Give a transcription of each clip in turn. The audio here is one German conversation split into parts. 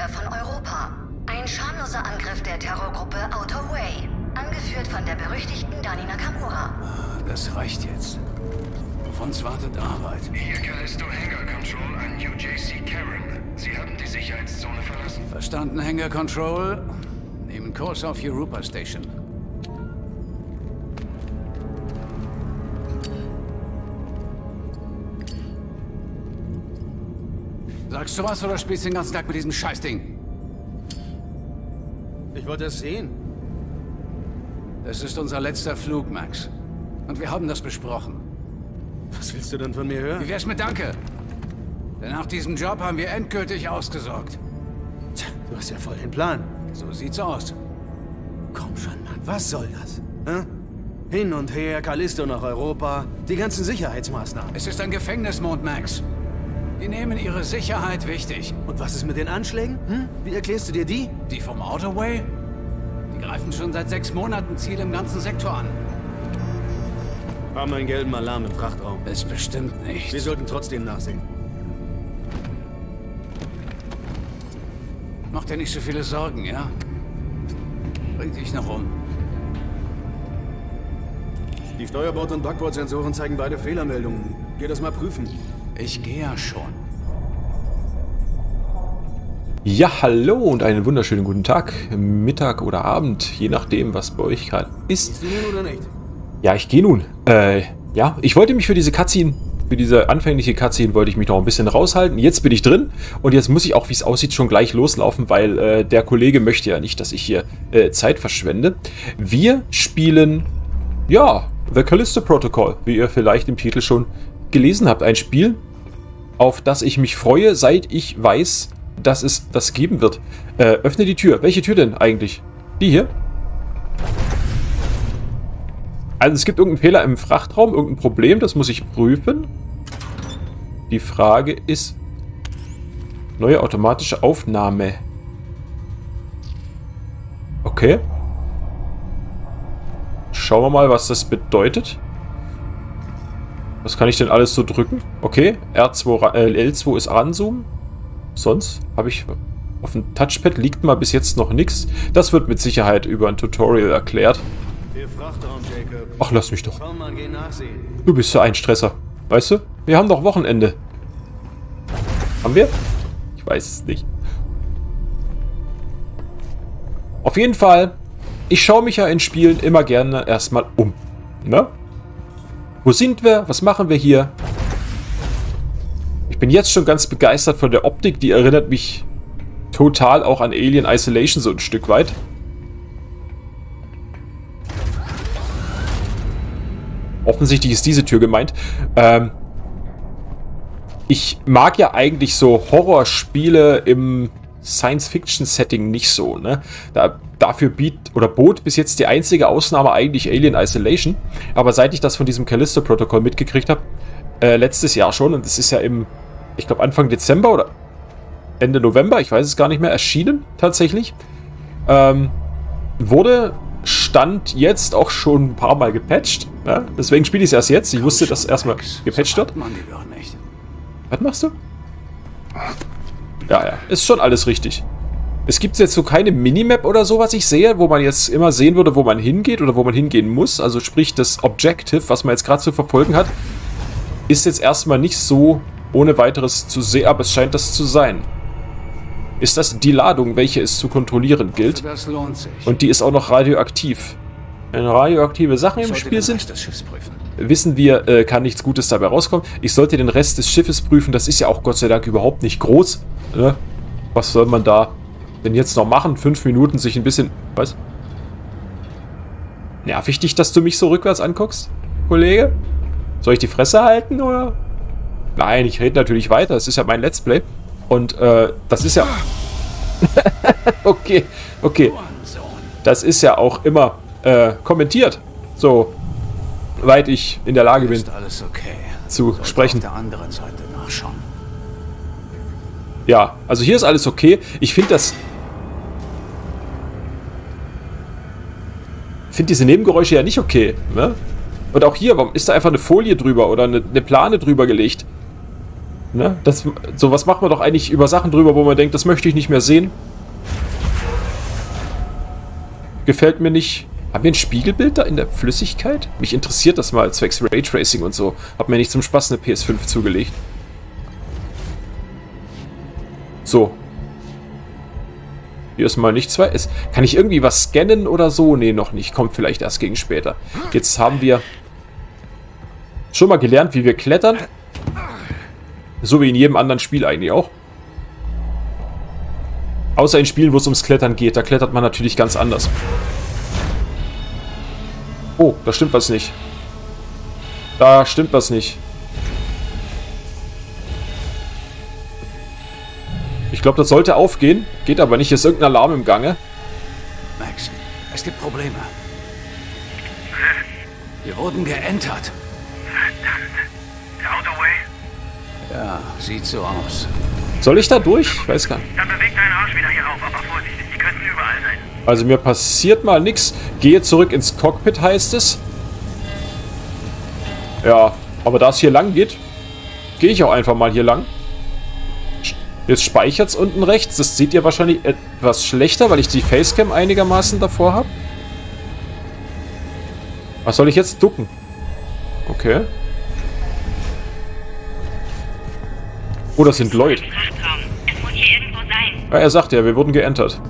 Süder von Europa. Ein schamloser Angriff der Terrorgruppe Outer Way, angeführt von der berüchtigten Dani Nakamura. Das reicht jetzt. Auf uns wartet Arbeit. Hier Callisto Hangar Control an UJC Karen. Sie haben die Sicherheitszone verlassen. Verstanden, Hangar Control. Nehmen Kurs auf Europa Station. Sagst du was oder spielst den ganzen Tag mit diesem Scheißding? Ich wollte es sehen. Das ist unser letzter Flug, Max. Und wir haben das besprochen. Was willst du denn von mir hören? Wie wär's mit Danke? Denn nach diesem Job haben wir endgültig ausgesorgt. Tja, du hast ja voll den Plan. So sieht's aus. Komm schon, Mann, was soll das? Hä? Hin und her, Callisto nach Europa, die ganzen Sicherheitsmaßnahmen. Es ist ein Gefängnismond, Max. Die nehmen ihre Sicherheit wichtig. Und was ist mit den Anschlägen? Hm? Wie erklärst du dir die? Die vom Outer Way? Die greifen schon seit 6 Monaten Ziele im ganzen Sektor an. Haben wir einen gelben Alarm im Frachtraum? Es bestimmt nicht. Wir sollten trotzdem nachsehen. Mach dir nicht so viele Sorgen, ja? Bring dich noch um. Die Steuerbord- und Backbordsensoren zeigen beide Fehlermeldungen. Geh das mal prüfen. Ich gehe ja schon. Ja, hallo und einen wunderschönen guten Tag, Mittag oder Abend, je nachdem, was bei euch gerade ist. Gehst du nun oder nicht? Ja, ich gehe nun. Ja, ich wollte mich für diese Cutscene, für diese anfängliche Cutscene, wollte ich mich noch ein bisschen raushalten. Jetzt bin ich drin und jetzt muss ich auch, wie es aussieht, schon gleich loslaufen, weil der Kollege möchte ja nicht, dass ich hier Zeit verschwende. Wir spielen, ja, The Callisto Protocol, wie ihr vielleicht im Titel schon gelesen habt. Ein Spiel, auf das ich mich freue, seit ich weiß, dass es das geben wird. Öffne die Tür. Welche Tür denn eigentlich? Die hier? Also es gibt irgendeinen Fehler im Frachtraum, irgendein Problem, das muss ich prüfen. Die Frage ist, neue automatische Aufnahme. Okay. Schauen wir mal, was das bedeutet. Was kann ich denn alles so drücken? Okay, L2 ist ranzoomen. Sonst habe ich auf dem Touchpad liegt mal bis jetzt noch nichts. Das wird mit Sicherheit über ein Tutorial erklärt. Ach, lass mich doch. Du bist ja ein Stresser. Weißt du? Wir haben doch Wochenende. Haben wir? Ich weiß es nicht. Auf jeden Fall, ich schaue mich ja in Spielen immer gerne erstmal um. Ne? Wo sind wir? Was machen wir hier? Ich bin jetzt schon ganz begeistert von der Optik. Die erinnert mich total auch an Alien Isolation so ein Stück weit. Offensichtlich ist diese Tür gemeint. Ich mag ja eigentlich so Horrorspiele im Science-Fiction-Setting nicht so, ne? Dafür bot bis jetzt die einzige Ausnahme eigentlich Alien Isolation. Aber seit ich das von diesem Callisto-Protokoll mitgekriegt habe, letztes Jahr schon, und das ist ja im, ich glaube Anfang Dezember oder Ende November, ich weiß es gar nicht mehr, erschienen tatsächlich, wurde Stand jetzt auch schon ein paar Mal gepatcht. Ja? Deswegen spiele ich es erst jetzt. Ich wusste, dass erstmal gepatcht wird. Was machst du? Ja, ja. Ist schon alles richtig. Es gibt jetzt so keine Minimap oder so, was ich sehe, wo man jetzt immer sehen würde, wo man hingeht oder wo man hingehen muss. Also sprich, das Objective, was man jetzt gerade zu verfolgen hat, ist jetzt erstmal nicht so ohne weiteres zu sehen, aber es scheint das zu sein. Ist das die Ladung, welche es zu kontrollieren gilt. Und die ist auch noch radioaktiv. Wenn radioaktive Sachen im Spiel sind, wissen wir, kann nichts Gutes dabei rauskommen. Ich sollte den Rest des Schiffes prüfen. Das ist ja auch Gott sei Dank überhaupt nicht groß. Ne? Was soll man da denn jetzt noch machen? 5 Minuten sich ein bisschen... Was? Nerv ich dich, dass du mich so rückwärts anguckst, Kollege? Soll ich die Fresse halten, oder? Nein, ich rede natürlich weiter. Es ist ja mein Let's Play. Und das ist ja... okay, okay. Das ist ja auch immer kommentiert. So weit ich in der Lage bin, zu sprechen. Ja, also hier ist alles okay. Ich finde das... Ich finde diese Nebengeräusche ja nicht okay. Ne? Und auch hier, warum ist da einfach eine Folie drüber oder eine Plane drüber gelegt? Ne? Das, sowas macht man doch eigentlich über Sachen drüber, wo man denkt, das möchte ich nicht mehr sehen. Gefällt mir nicht. Haben wir ein Spiegelbild da in der Flüssigkeit? Mich interessiert das mal, zwecks Raytracing und so. Hab mir nicht zum Spaß eine PS5 zugelegt. So. Hier ist mal nichts weiter. Kann ich irgendwie was scannen oder so? Nee, noch nicht. Kommt vielleicht erst gegen später. Jetzt haben wir schon mal gelernt, wie wir klettern. So wie in jedem anderen Spiel eigentlich auch. Außer in Spielen, wo es ums Klettern geht. Da klettert man natürlich ganz anders. Oh, da stimmt was nicht. Da stimmt was nicht. Ich glaube, das sollte aufgehen. Geht aber nicht. Ist irgendein Alarm im Gange. Max, es gibt Probleme. Wir wurden geentert. Verdammt. Der Autoway? Ja, sieht so aus. Soll ich da durch? Ich weiß gar nicht. Dann beweg deinen Arsch wieder hier rauf, aber vorsichtig. Die könnten überall sein. Also mir passiert mal nichts. Gehe zurück ins Cockpit, heißt es. Ja, aber da es hier lang geht, gehe ich auch einfach mal hier lang. Jetzt speichert es unten rechts. Das seht ihr wahrscheinlich etwas schlechter, weil ich die Facecam einigermaßen davor habe. Was soll ich jetzt ducken? Okay. Oh, das sind Leute. Es muss hier irgendwo sein. Ja, er sagt ja, wir wurden geentert.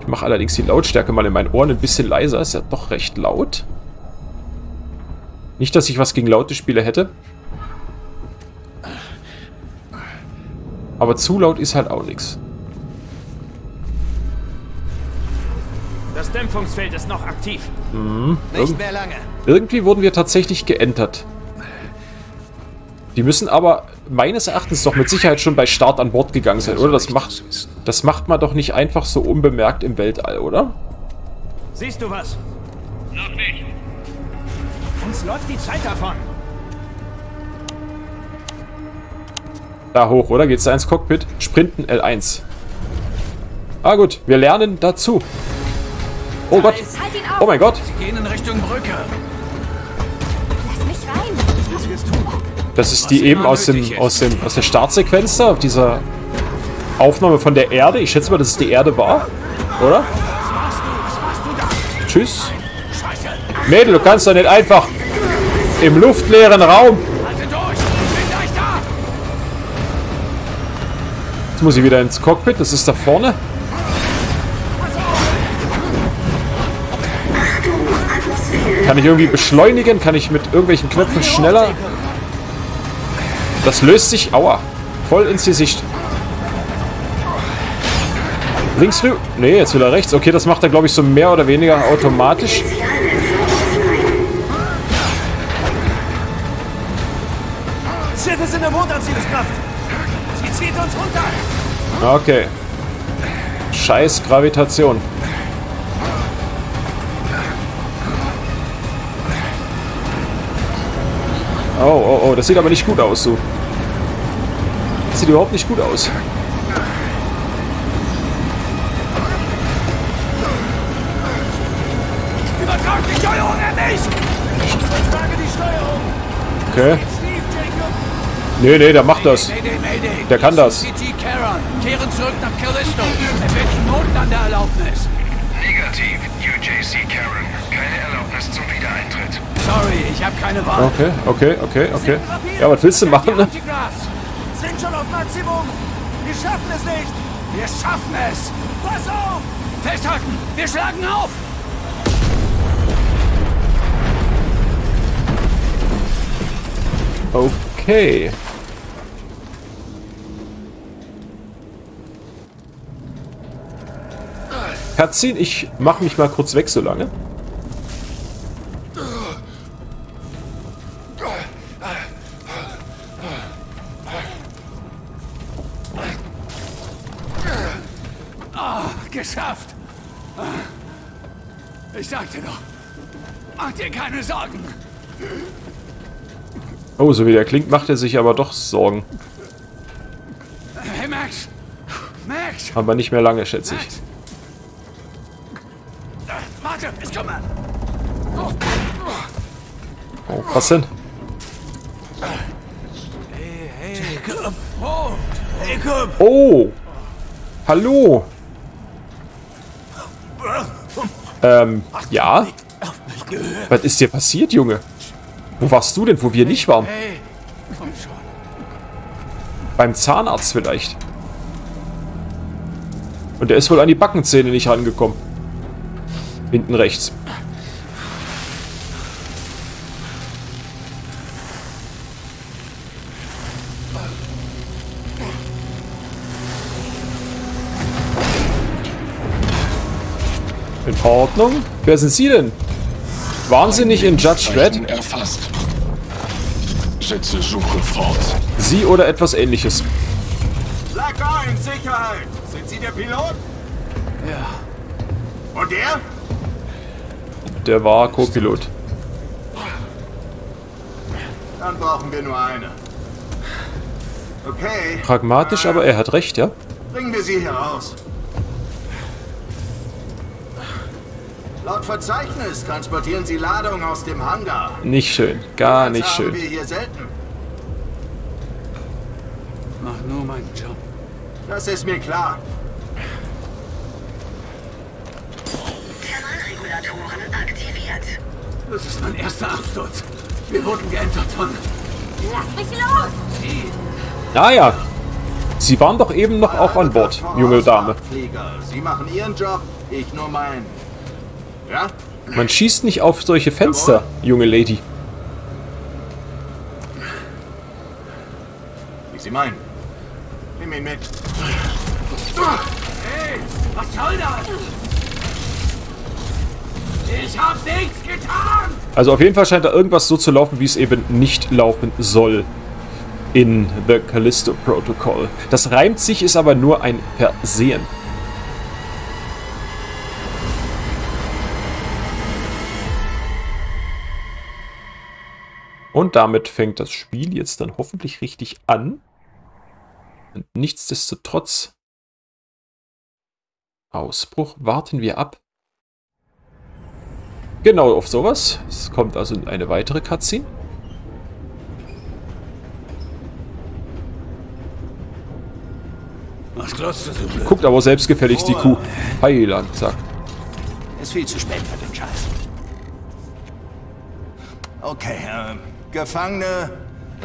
Ich mache allerdings die Lautstärke mal in meinen Ohren ein bisschen leiser. Ist ja doch recht laut. Nicht, dass ich was gegen laute Spiele hätte. Aber zu laut ist halt auch nichts. Das Dämpfungsfeld ist noch aktiv. Mhm. Nicht mehr lange. Irgendwie wurden wir tatsächlich geentert. Die müssen aber meines Erachtens doch mit Sicherheit schon bei Start an Bord gegangen sein, oder? Das macht man doch nicht einfach so unbemerkt im Weltall, oder? Siehst du was? Noch nicht. Uns läuft die Zeit davon. Da hoch, oder? Geht's da ins Cockpit? Sprinten L1. Ah gut, wir lernen dazu. Oh Gott. Oh mein Gott. Sie gehen in Richtung Brücke. Lass mich rein. Was willst du jetzt tun? Das ist die eben aus der Startsequenz da, auf dieser Aufnahme von der Erde. Ich schätze mal, dass es die Erde war, oder? Tschüss. Mädel, du kannst doch nicht einfach im luftleeren Raum. Jetzt muss ich wieder ins Cockpit, das ist da vorne. Kann ich irgendwie beschleunigen? Kann ich mit irgendwelchen Knöpfen schneller... Das löst sich, aua, voll ins Gesicht. Links rüber, nee, jetzt will er rechts. Okay, das macht er, glaube ich, so mehr oder weniger automatisch. Schiff ist in der Mondanziehungskraft. Sie zieht uns runter. Okay. Scheiß Gravitation. Oh, oh, oh, das sieht aber nicht gut aus, so. Das sieht überhaupt nicht gut aus. Übertrag die Steuerung an mich! Ich übertrage die Steuerung! Okay. Nee, nee, der macht das. Der kann das. Kehren zurück nach Callisto. Welchen Mondlandeerlaubnis? Negativ, UJC Karen. Keine Erlaubnis zum Wiedereintritt. Sorry, ich habe keine Wahl. Okay, okay, okay, okay. Ja, was willst du machen, ne? Sind schon auf Maximum. Wir schaffen es nicht. Wir schaffen es. Pass auf! Festhalten! Wir schlagen auf! Okay. Herzchen, ich mache mich mal kurz weg so lange. Geschafft! Ich sagte doch, mach dir keine Sorgen! Oh, so wie der klingt, macht er sich aber doch Sorgen. Hey Max! Max! Aber nicht mehr lange, schätze ich. Max. Warte, ich komme! Oh, was denn? Jacob! Oh! Hallo! Ja? Was ist dir passiert, Junge? Wo warst du denn, wo wir nicht waren? Hey, komm schon. Beim Zahnarzt vielleicht. Und der ist wohl an die Backenzähne nicht rangekommen. Hinten rechts. In Ordnung. Wer sind Sie denn? Waren Sie nicht in Judge Dredd? Schätze, suche fort. Sie oder etwas Ähnliches. Black Iron, Sicherheit. Sind Sie der Pilot? Ja. Und der? Der war Co-Pilot. Dann brauchen wir nur eine. Okay. Pragmatisch, aber er hat recht, ja? Bringen wir sie hier raus. Laut Verzeichnis transportieren sie Ladung aus dem Hangar. Nicht schön, gar nicht schön. Wir hier selten. Mach nur meinen Job. Das ist mir klar. Thermalregulatoren aktiviert. Das ist mein erster Absturz. Wir wurden geändert von... Lass mich los! Naja, Sie waren doch eben noch auch an Bord, junge Dame. Sie machen Ihren Job, ich nur meinen. Ja? Man schießt nicht auf solche Fenster, junge Lady. Wie Sie meinen. Nimm ihn mit. Hey, was soll das? Ich hab nichts getan! Also auf jeden Fall scheint da irgendwas so zu laufen, wie es eben nicht laufen soll. In The Callisto Protocol. Das reimt sich, ist aber nur ein Versehen. Und damit fängt das Spiel jetzt dann hoffentlich richtig an. Und nichtsdestotrotz... Ausbruch, warten wir ab. Genau auf sowas. Es kommt also eine weitere Cutscene. Guckt aber selbstgefällig die Kuh. Heiland, zack. Ist viel zu spät für den Scheiß. Okay, Gefangene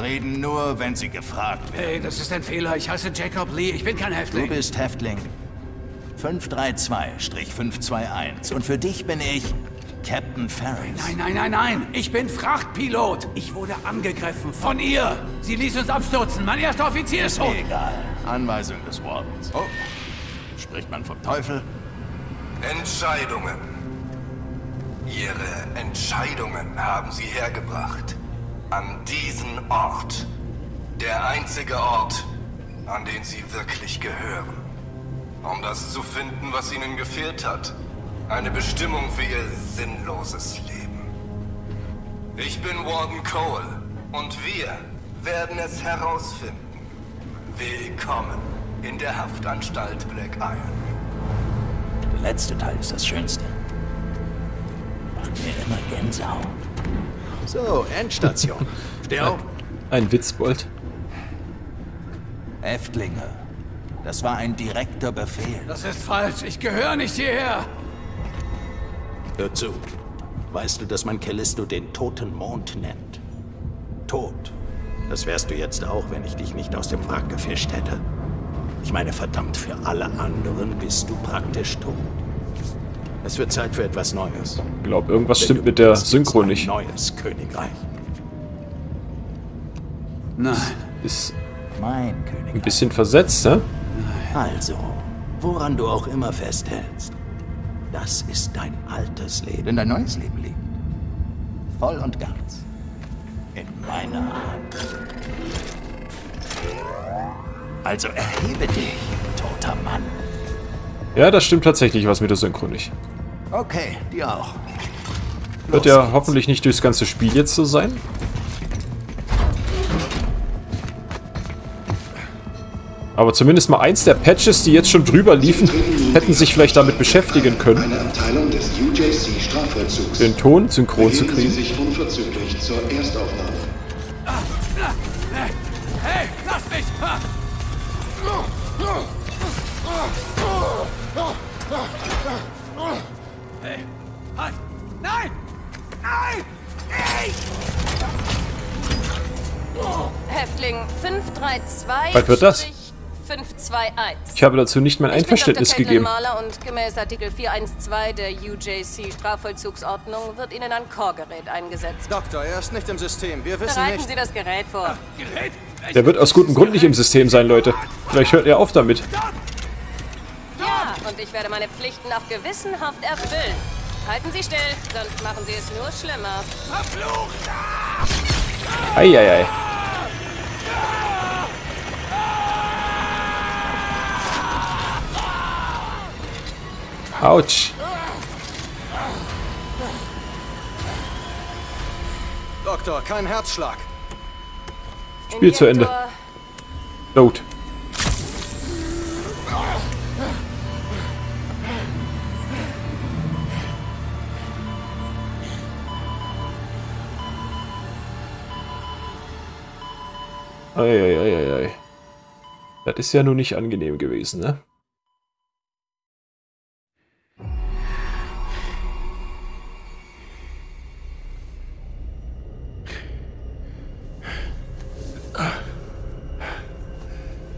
reden nur, wenn sie gefragt werden. Hey, das ist ein Fehler. Ich heiße Jacob Lee. Ich bin kein Häftling. Du bist Häftling. 532-521. Und für dich bin ich Captain Ferris. Nein, nein, nein, nein. Ich bin Frachtpilot. Ich wurde angegriffen von ihr. Sie ließ uns abstürzen. Mein erster Offizier ist tot. Egal. Anweisung des Wardens. Oh. Spricht man vom Teufel? Entscheidungen. Ihre Entscheidungen haben sie hergebracht. An diesen Ort. Der einzige Ort, an den sie wirklich gehören. Um das zu finden, was ihnen gefehlt hat. Eine Bestimmung für ihr sinnloses Leben. Ich bin Warden Cole und wir werden es herausfinden. Willkommen in der Haftanstalt Black Iron. Der letzte Teil ist das Schönste. Macht mir immer Gänsehaut. So, Endstation. Steh auf. Ein Witzbold. Häftlinge. Das war ein direkter Befehl. Das ist falsch. Ich gehöre nicht hierher. Hör zu. Weißt du, dass man Callisto den toten Mond nennt? Tot. Das wärst du jetzt auch, wenn ich dich nicht aus dem Wrack gefischt hätte. Ich meine, verdammt, für alle anderen bist du praktisch tot. Es wird Zeit für etwas Neues. Ich glaube, irgendwas stimmt mit der Synchro nicht. Neues Königreich. Nein. Ist mein Königreich. Ein bisschen versetzt, ne? Also, woran du auch immer festhältst, das ist dein altes Leben. Denn dein neues Leben liegt voll und ganz in meiner Hand. Also erhebe dich, toter Mann. Ja, das stimmt tatsächlich, was mit der Synchro nicht. Okay, dir auch. Wird ja hoffentlich nicht durchs ganze Spiel jetzt so sein. Aber zumindest mal eins der Patches, die jetzt schon drüber liefen, hätten sich vielleicht damit beschäftigen können, den Ton synchron zu kriegen. Hey, lass mich! Hey, halt! Nein! Nein! Hey! Häftling 532. Was wird das? 521. Ich habe dazu nicht mein Einverständnis gegeben. Ich bin Dr. Caitlin Mahler und gemäß Artikel 412 der UJC Strafvollzugsordnung wird Ihnen ein Core-Gerät eingesetzt. Doktor, er ist nicht im System. Wir wissen nicht. Bereiten Sie das Gerät vor. Gerät? Der wird aus gutem Grund nicht im System sein, Leute. Vielleicht hört er auf damit. Ja, und ich werde meine Pflichten auch gewissenhaft erfüllen. Halten Sie still, sonst machen Sie es nur schlimmer. Verflucht! Eieiei. Autsch. Doktor, kein Herzschlag. Spiel zu Ende. Load. Eieieiei. Das ist ja nun nicht angenehm gewesen, ne?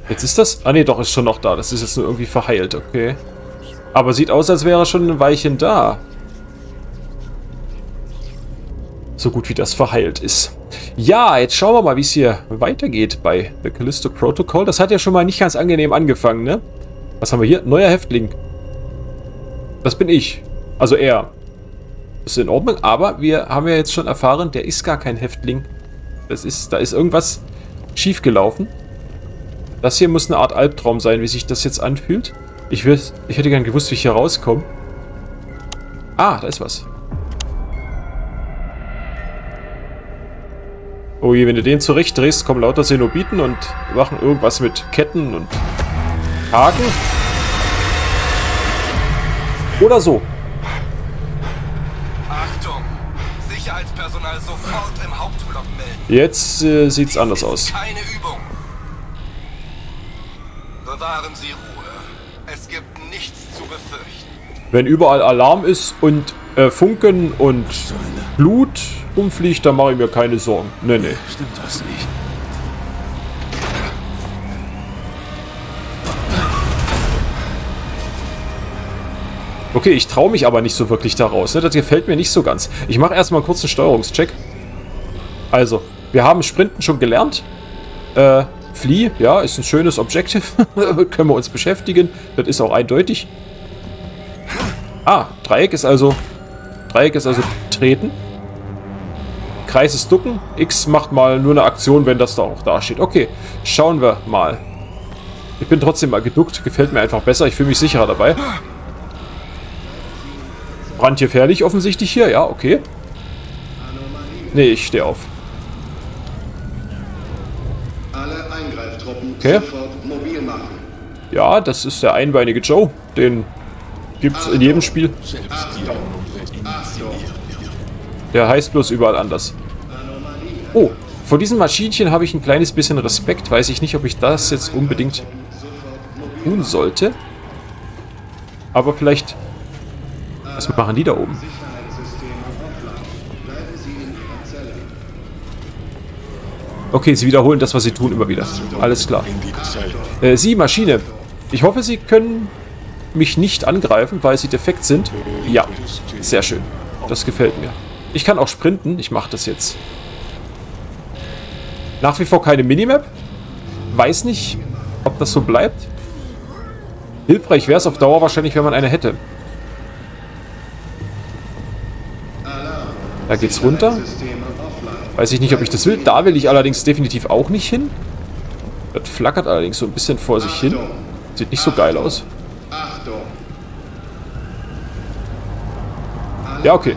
Jetzt ist das... Ah ne, doch, ist schon noch da. Das ist jetzt nur irgendwie verheilt, okay. Aber sieht aus, als wäre schon ein Weilchen da. So gut wie das verheilt ist. Ja, jetzt schauen wir mal, wie es hier weitergeht bei The Callisto Protocol. Das hat ja schon mal nicht ganz angenehm angefangen, ne? Was haben wir hier? Neuer Häftling. Das bin ich. Also er. Ist in Ordnung, aber wir haben ja jetzt schon erfahren, der ist gar kein Häftling. Das ist... Da ist irgendwas schiefgelaufen. Das hier muss eine Art Albtraum sein, wie sich das jetzt anfühlt. Ich hätte gern gewusst, wie ich hier rauskomme. Ah, da ist was. Oh je, wenn du den zurechtdrehst, kommen lauter Zenobiten und machen irgendwas mit Ketten und Haken. Oder so. Achtung! Sicherheitspersonal sofort im Hauptblock melden. Jetzt sieht's Dies anders aus. Keine Übung. Bewahren Sie Ruhe. Es gibt nichts zu befürchten. Wenn überall Alarm ist und Funken und Blut umfliegt, dann mache ich mir keine Sorgen. Nee, nee. Stimmt das nicht? Okay, ich traue mich aber nicht so wirklich daraus. Ne? Das gefällt mir nicht so ganz. Ich mache erstmal kurz einen Steuerungscheck. Also, wir haben Sprinten schon gelernt. Flee, ja, ist ein schönes Objective. Können wir uns beschäftigen. Das ist auch eindeutig. Ah, Dreieck ist also treten. Kreis ist ducken. X macht mal nur eine Aktion, wenn das da auch da steht. Okay, schauen wir mal. Ich bin trotzdem mal geduckt. Gefällt mir einfach besser. Ich fühle mich sicherer dabei. Brandgefährlich offensichtlich hier. Ja, okay. Nee, ich stehe auf. Okay. Ja, das ist der einbeinige Joe. Den gibt's in jedem Spiel. Der heißt bloß überall anders. Oh, vor diesem Maschinchen habe ich ein kleines bisschen Respekt. Weiß ich nicht, ob ich das jetzt unbedingt tun sollte. Aber vielleicht... Was machen die da oben? Okay, sie wiederholen das, was sie tun, immer wieder. Alles klar. Sie, Maschine. Ich hoffe, Sie können mich nicht angreifen, weil Sie defekt sind. Ja, sehr schön. Das gefällt mir. Ich kann auch sprinten. Ich mache das jetzt. Nach wie vor keine Minimap. Weiß nicht, ob das so bleibt. Hilfreich wäre es auf Dauer wahrscheinlich, wenn man eine hätte. Da geht's runter. Weiß ich nicht, ob ich das will. Da will ich allerdings definitiv auch nicht hin. Das flackert allerdings so ein bisschen vor sich hin. Sieht nicht so geil aus. Ja, okay.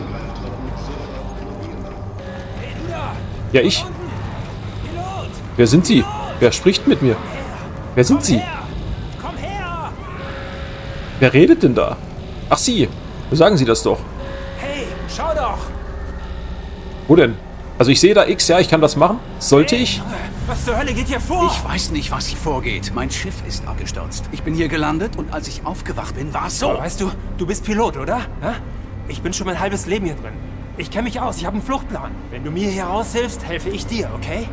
Ja, ich. Wer sind Sie? Wer spricht mit mir? Wer sind Sie? Wer redet denn da? Ach, Sie. Sagen Sie das doch. Hey, schau doch. Wo denn? Also ich sehe da X, ja, ich kann das machen. Sollte ich? Was zur Hölle geht hier vor? Ich weiß nicht, was hier vorgeht. Mein Schiff ist abgestürzt. Ich bin hier gelandet und als ich aufgewacht bin, war es so. Weißt du, du bist Pilot, oder? Ja? Ich bin schon mein halbes Leben hier drin. Ich kenne mich aus, ich habe einen Fluchtplan. Wenn du mir hier raushilfst, helfe ich dir, okay?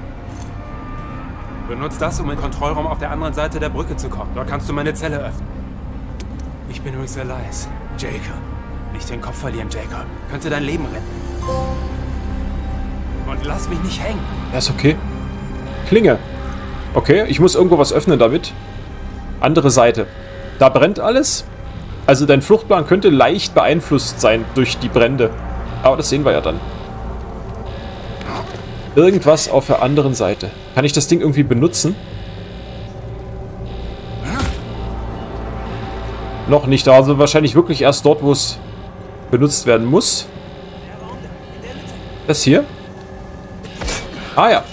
Benutzt das, um in den Kontrollraum auf der anderen Seite der Brücke zu kommen. Dort kannst du meine Zelle öffnen. Ich bin übrigens Elias. Jacob. Nicht den Kopf verlieren, Jacob. Könnte dein Leben retten. Und lass mich nicht hängen. Ja, ist okay. Klinge. Okay, ich muss irgendwo was öffnen damit. Andere Seite. Da brennt alles. Also dein Fluchtplan könnte leicht beeinflusst sein durch die Brände. Aber das sehen wir ja dann. Irgendwas auf der anderen Seite. Kann ich das Ding irgendwie benutzen? Noch nicht. Also wahrscheinlich wirklich erst dort, wo es benutzt werden muss. Das hier? Ah ja.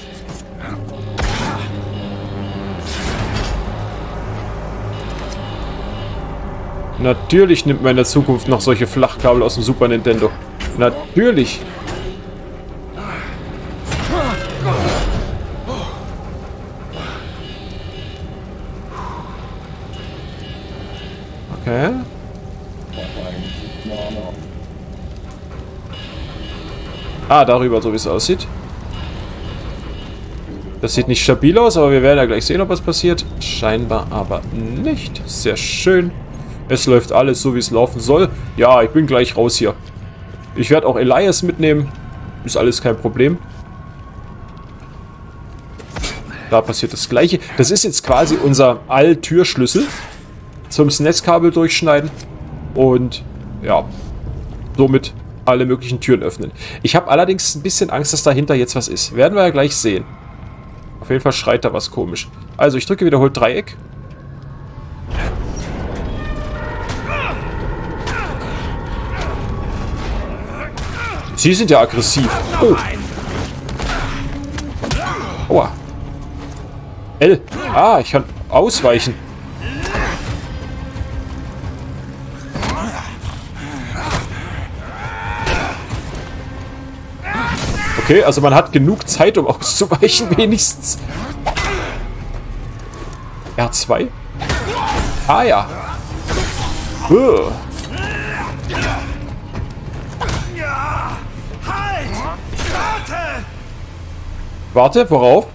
Natürlich nimmt man in der Zukunft noch solche Flachkabel aus dem Super Nintendo. Natürlich. Okay. Ah, darüber, so wie es aussieht. Das sieht nicht stabil aus, aber wir werden ja gleich sehen, ob was passiert. Scheinbar aber nicht. Sehr schön. Es läuft alles so, wie es laufen soll. Ja, ich bin gleich raus hier. Ich werde auch Elias mitnehmen. Ist alles kein Problem. Da passiert das Gleiche. Das ist jetzt quasi unser All-Türschlüssel. Zum Netzkabel durchschneiden. Und ja, somit alle möglichen Türen öffnen. Ich habe allerdings ein bisschen Angst, dass dahinter jetzt was ist. Werden wir ja gleich sehen. Auf jeden Fall schreit da was komisch. Also ich drücke wiederholt Dreieck. Sie sind ja aggressiv. Oh. Aua. L. Ah, ich kann ausweichen. Okay, also man hat genug Zeit, um auszuweichen, wenigstens. R2? Ah ja. Buh. Warte, worauf?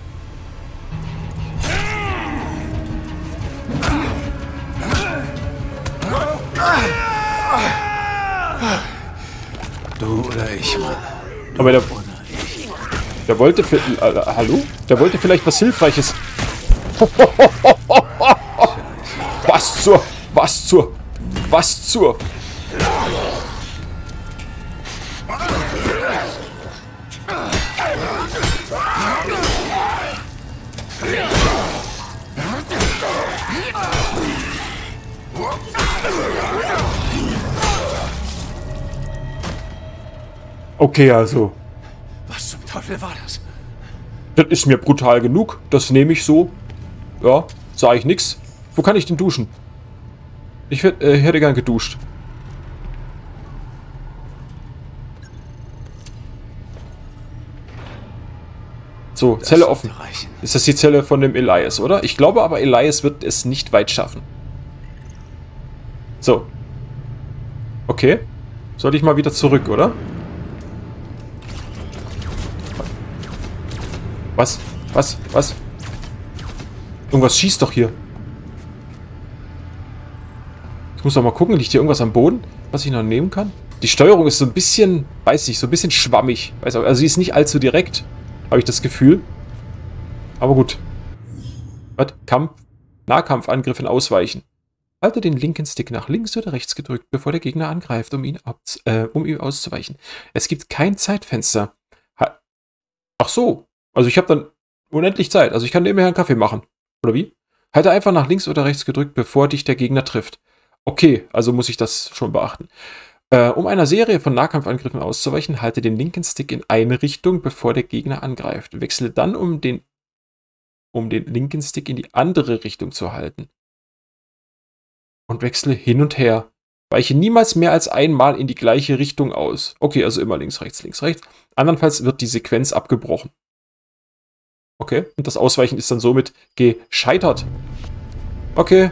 Du oder ich, Mann. Aber der wollte vielleicht... hallo? Der wollte vielleicht was Hilfreiches. Was zur... Was zur... Was zur... Okay, also. Was zum Teufel war das? Das ist mir brutal genug. Das nehme ich so. Ja, sah ich nix. Wo kann ich denn duschen? Ich hätte gern geduscht. So, Zelle offen. Ist das die Zelle von dem Elias, oder? Ich glaube aber, Elias wird es nicht weit schaffen. So. Okay. Sollte ich mal wieder zurück, oder? Was? Was? Was? Irgendwas schießt doch hier. Ich muss doch mal gucken, liegt hier irgendwas am Boden, was ich noch nehmen kann? Die Steuerung ist so ein bisschen, weiß nicht, so ein bisschen schwammig. Also sie ist nicht allzu direkt, habe ich das Gefühl. Aber gut. Was? Kampf? Nahkampfangriff in Ausweichen. Halte den linken Stick nach links oder rechts gedrückt, bevor der Gegner angreift, um ihm auszuweichen. Es gibt kein Zeitfenster. Ach so. Also ich habe dann unendlich Zeit. Also ich kann nebenher einen Kaffee machen. Oder wie? Halte einfach nach links oder rechts gedrückt, bevor dich der Gegner trifft. Okay, also muss ich das schon beachten. Um einer Serie von Nahkampfangriffen auszuweichen, halte den linken Stick in eine Richtung, bevor der Gegner angreift. Wechsle dann, um den linken Stick in die andere Richtung zu halten. Und wechsle hin und her. Weiche niemals mehr als einmal in die gleiche Richtung aus. Okay, also immer links, rechts, links, rechts. Andernfalls wird die Sequenz abgebrochen. Okay, und das Ausweichen ist dann somit gescheitert. Okay.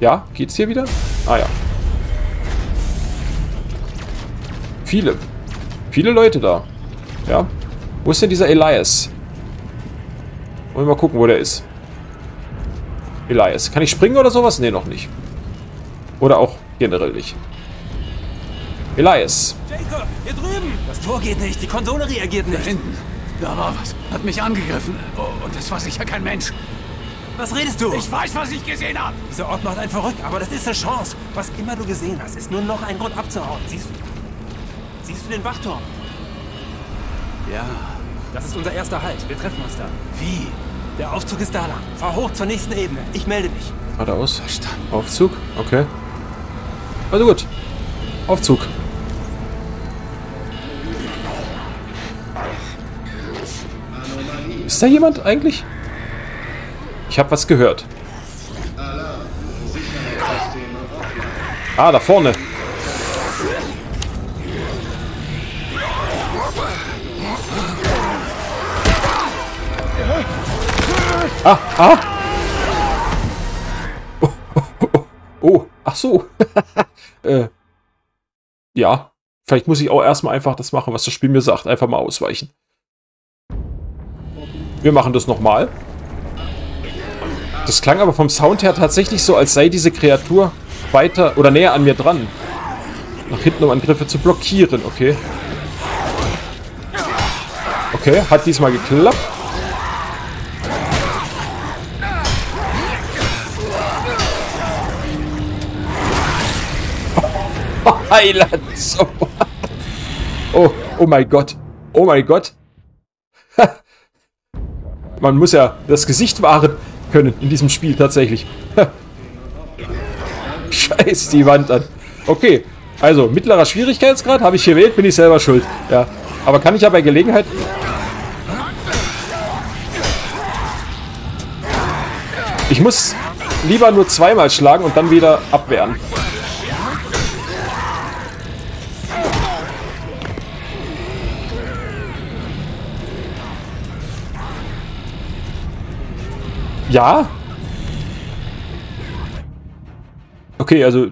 Ja, geht's hier wieder? Ah ja. Viele. Viele Leute da. Ja. Wo ist denn dieser Elias? Wollen wir mal gucken, wo der ist. Elias. Kann ich springen oder sowas? Nee, noch nicht. Oder auch generell nicht. Elias. Jacob, hier drüben. Das Tor geht nicht. Die Konsole reagiert nicht. Da hinten. Da war was. Hat mich angegriffen. Oh, und das war sicher kein Mensch. Was redest du? Ich weiß, was ich gesehen habe. Dieser Ort macht einen verrückt, aber das ist eine Chance. Was immer du gesehen hast, ist nur noch ein Grund abzuhauen. Siehst du den Wachturm? Ja. Das ist unser erster Halt. Wir treffen uns da. Wie? Der Aufzug ist da lang. Fahr hoch zur nächsten Ebene. Ich melde mich. Geradeaus. Verstanden. Aufzug. Okay. Also gut. Aufzug. Ist da jemand eigentlich? Ich habe was gehört. Ah, da vorne. Ah, ah. Oh, oh, oh, oh. Ach so. Ja, vielleicht muss ich auch erstmal einfach das machen, was das Spiel mir sagt. Einfach mal ausweichen. Wir machen das nochmal. Das klang aber vom Sound her tatsächlich so, als sei diese Kreatur weiter oder näher an mir dran. Nach hinten, um Angriffe zu blockieren, okay. Okay, hat diesmal geklappt. Oh, Heiland! Oh, oh mein Gott. Oh mein Gott. Man muss ja das Gesicht wahren können in diesem Spiel tatsächlich. Scheiß die Wand an. Okay, also mittlerer Schwierigkeitsgrad habe ich gewählt, bin ich selber schuld. Ja, aber kann ich ja bei Gelegenheit... Ich muss lieber nur zweimal schlagen und dann wieder abwehren. Ja? Okay, also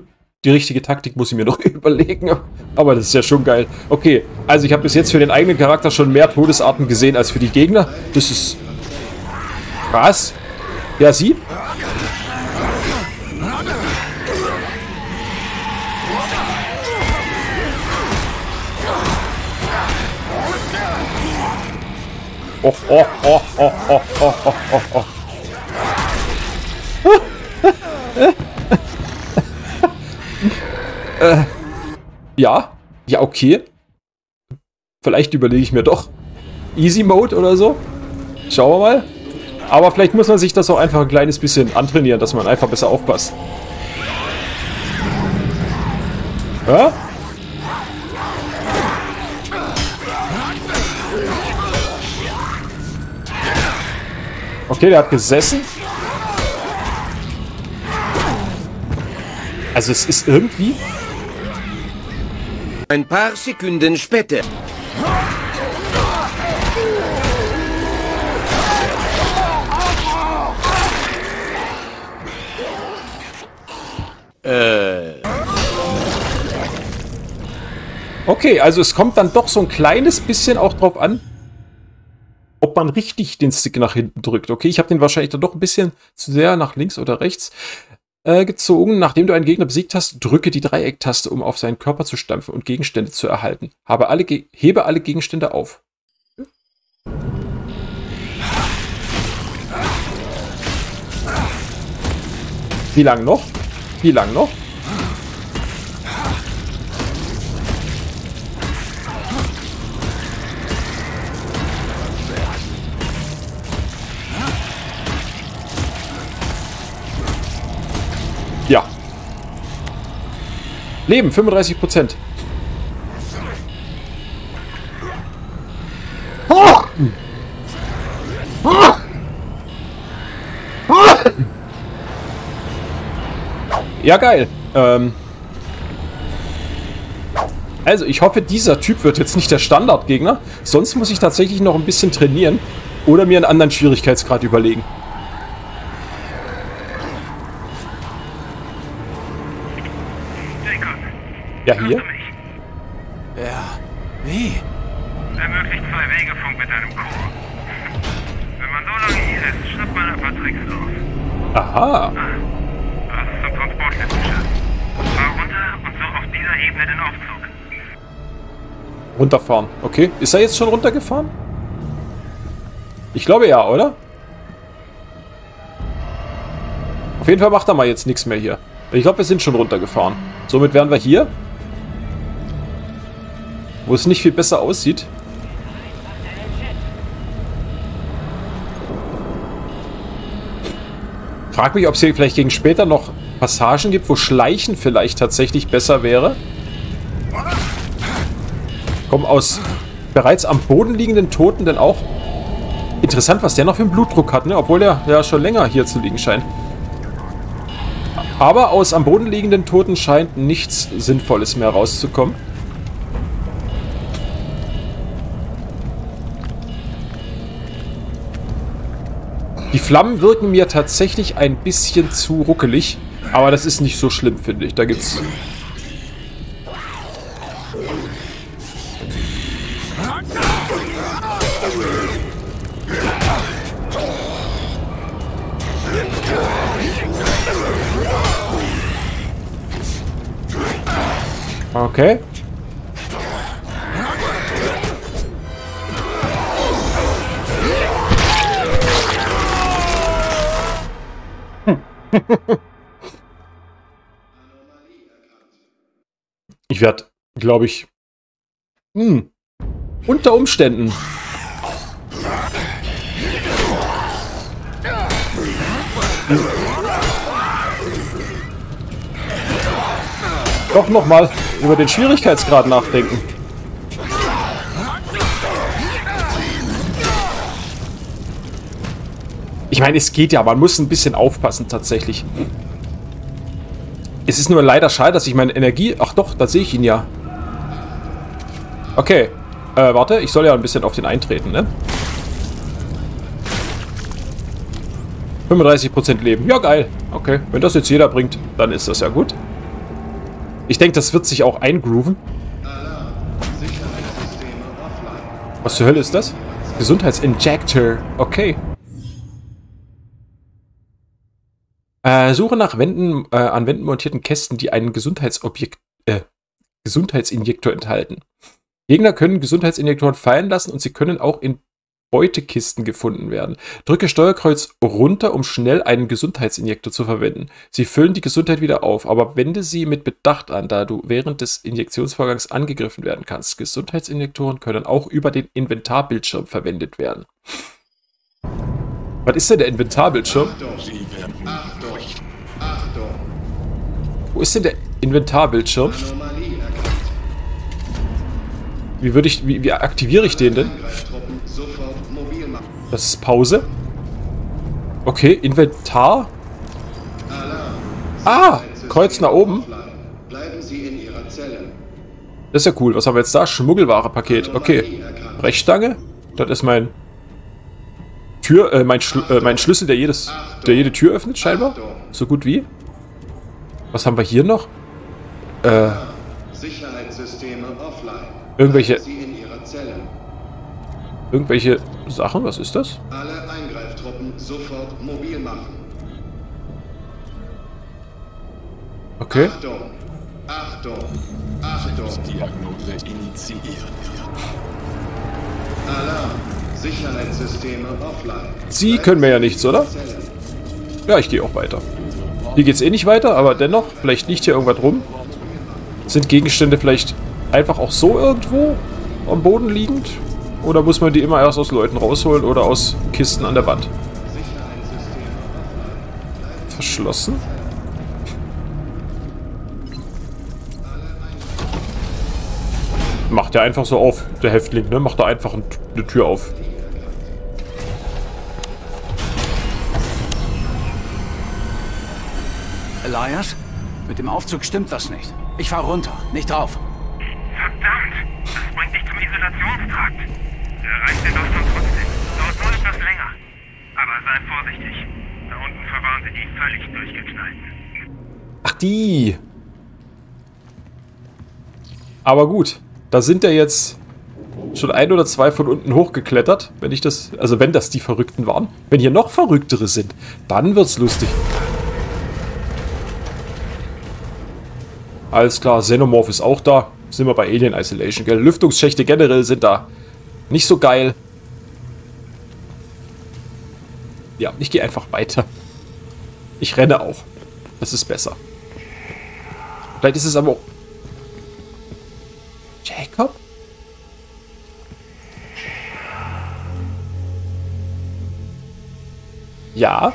die richtige Taktik muss ich mir noch überlegen. Aber das ist ja schon geil. Okay, also ich habe bis jetzt für den eigenen Charakter schon mehr Todesarten gesehen als für die Gegner. Das ist krass. Ja, sie? Oh, oh, oh, oh, oh, oh, oh, oh, oh. Ja. Ja, okay. Vielleicht überlege ich mir doch Easy Mode oder so. Schauen wir mal. Aber vielleicht muss man sich das auch einfach ein kleines bisschen antrainieren, dass man einfach besser aufpasst. Ja? Okay, der hat gesessen. Also es ist irgendwie... Ein paar Sekunden später. Okay, also es kommt dann doch so ein kleines bisschen auch drauf an, ob man richtig den Stick nach hinten drückt. Okay, ich habe den wahrscheinlich dann doch ein bisschen zu sehr nach links oder rechts gezogen. Nachdem du einen Gegner besiegt hast, drücke die Dreiecktaste, um auf seinen Körper zu stampfen und Gegenstände zu erhalten. Hebe alle Gegenstände auf. Wie lang noch? Wie lang noch? Ja. Leben, 35%. Ja, geil. Also, ich hoffe, dieser Typ wird jetzt nicht der Standardgegner. Sonst muss ich tatsächlich noch ein bisschen trainieren oder mir einen anderen Schwierigkeitsgrad überlegen. Jacob, ja, hier. Ja, wie? Ermöglicht Zwei-Wege-Funk mit einem Chor. Wenn man so lange hier ist, schnappt man ein paar Tricks auf. Aha. Was zum Transportwissenschaft. Fahr runter und so auf dieser Ebene den Aufzug. Runterfahren. Okay. Ist er jetzt schon runtergefahren? Ich glaube ja, oder? Auf jeden Fall macht er mal jetzt nichts mehr hier. Ich glaube, wir sind schon runtergefahren. Somit wären wir hier. Wo es nicht viel besser aussieht. Frag mich, ob es hier vielleicht gegen später noch Passagen gibt, wo Schleichen vielleicht tatsächlich besser wäre. Kommen aus bereits am Boden liegenden Toten denn auch... Interessant, was der noch für einen Blutdruck hat, ne? Obwohl er ja schon länger hier zu liegen scheint. Aber aus am Boden liegenden Toten scheint nichts Sinnvolles mehr rauszukommen. Die Flammen wirken mir tatsächlich ein bisschen zu ruckelig. Aber das ist nicht so schlimm, finde ich. Da gibt's... Okay. Ich werde, glaube ich, unter Umständen doch nochmal über den Schwierigkeitsgrad nachdenken. Ich meine, es geht ja, man muss ein bisschen aufpassen tatsächlich. Es ist nur leider schade, dass ich meine Energie... Ach doch, da sehe ich ihn ja. Okay, warte, ich soll ja ein bisschen auf den eintreten, ne? 35% Leben, ja geil. Okay, wenn das jetzt jeder bringt, dann ist das ja gut. Ich denke, das wird sich auch eingrooven. Was zur Hölle ist das? Gesundheitsinjector. Okay. Suche nach Wänden, an Wänden montierten Kästen, die einen Gesundheitsinjektor enthalten. Gegner können Gesundheitsinjektoren fallen lassen und sie können auch in Beutekisten gefunden werden. Drücke Steuerkreuz runter, um schnell einen Gesundheitsinjektor zu verwenden. Sie füllen die Gesundheit wieder auf, aber wende sie mit Bedacht an, da du während des Injektionsvorgangs angegriffen werden kannst. Gesundheitsinjektoren können auch über den Inventarbildschirm verwendet werden. Was ist denn der Inventarbildschirm? Wo ist denn der Inventarbildschirm? Wie aktiviere ich den denn? Das ist Pause. Okay, Inventar. Ah, Kreuz nach oben. Das ist ja cool. Was haben wir jetzt da? Schmuggelware-Paket. Okay. Brechstange. Das ist mein Tür, mein Schlüssel, der jede Tür öffnet, scheinbar. So gut wie. Was haben wir hier noch? Irgendwelche Sachen? Was ist das? Alle Eingreiftruppen sofort mobil machen. Okay. Achtung! Achtung! Achtung! Diagnose initiiert. Alarm! Sicherheitssysteme offline. Sie können mir ja nichts, oder? Ja, ich gehe auch weiter. Hier geht's eh nicht weiter, aber dennoch, vielleicht liegt hier irgendwas rum. Sind Gegenstände vielleicht einfach auch so irgendwo am Boden liegend? Oder muss man die immer erst aus Leuten rausholen oder aus Kisten an der Wand? Verschlossen? Macht der einfach so auf, der Häftling, ne? Macht da einfach eine Tür auf. Elias? Mit dem Aufzug stimmt was nicht. Ich fahre runter, nicht drauf. Verdammt! Das bringt dich zum Isolationstrakt. Reicht der Doktor trotzdem. Dauert nur etwas länger. Aber sei vorsichtig. Da unten verwahren sie die völlig durchgeknallten. Ach, die! Aber gut, da sind ja jetzt schon ein oder zwei von unten hochgeklettert. Wenn ich das, also wenn das die Verrückten waren. Wenn hier noch Verrücktere sind, dann wird's lustig. Alles klar, Xenomorph ist auch da. Sind wir bei Alien Isolation, gell? Lüftungsschächte generell sind da nicht so geil. Ja, ich gehe einfach weiter. Ich renne auch. Das ist besser. Vielleicht ist es aber auch... Jacob? Ja.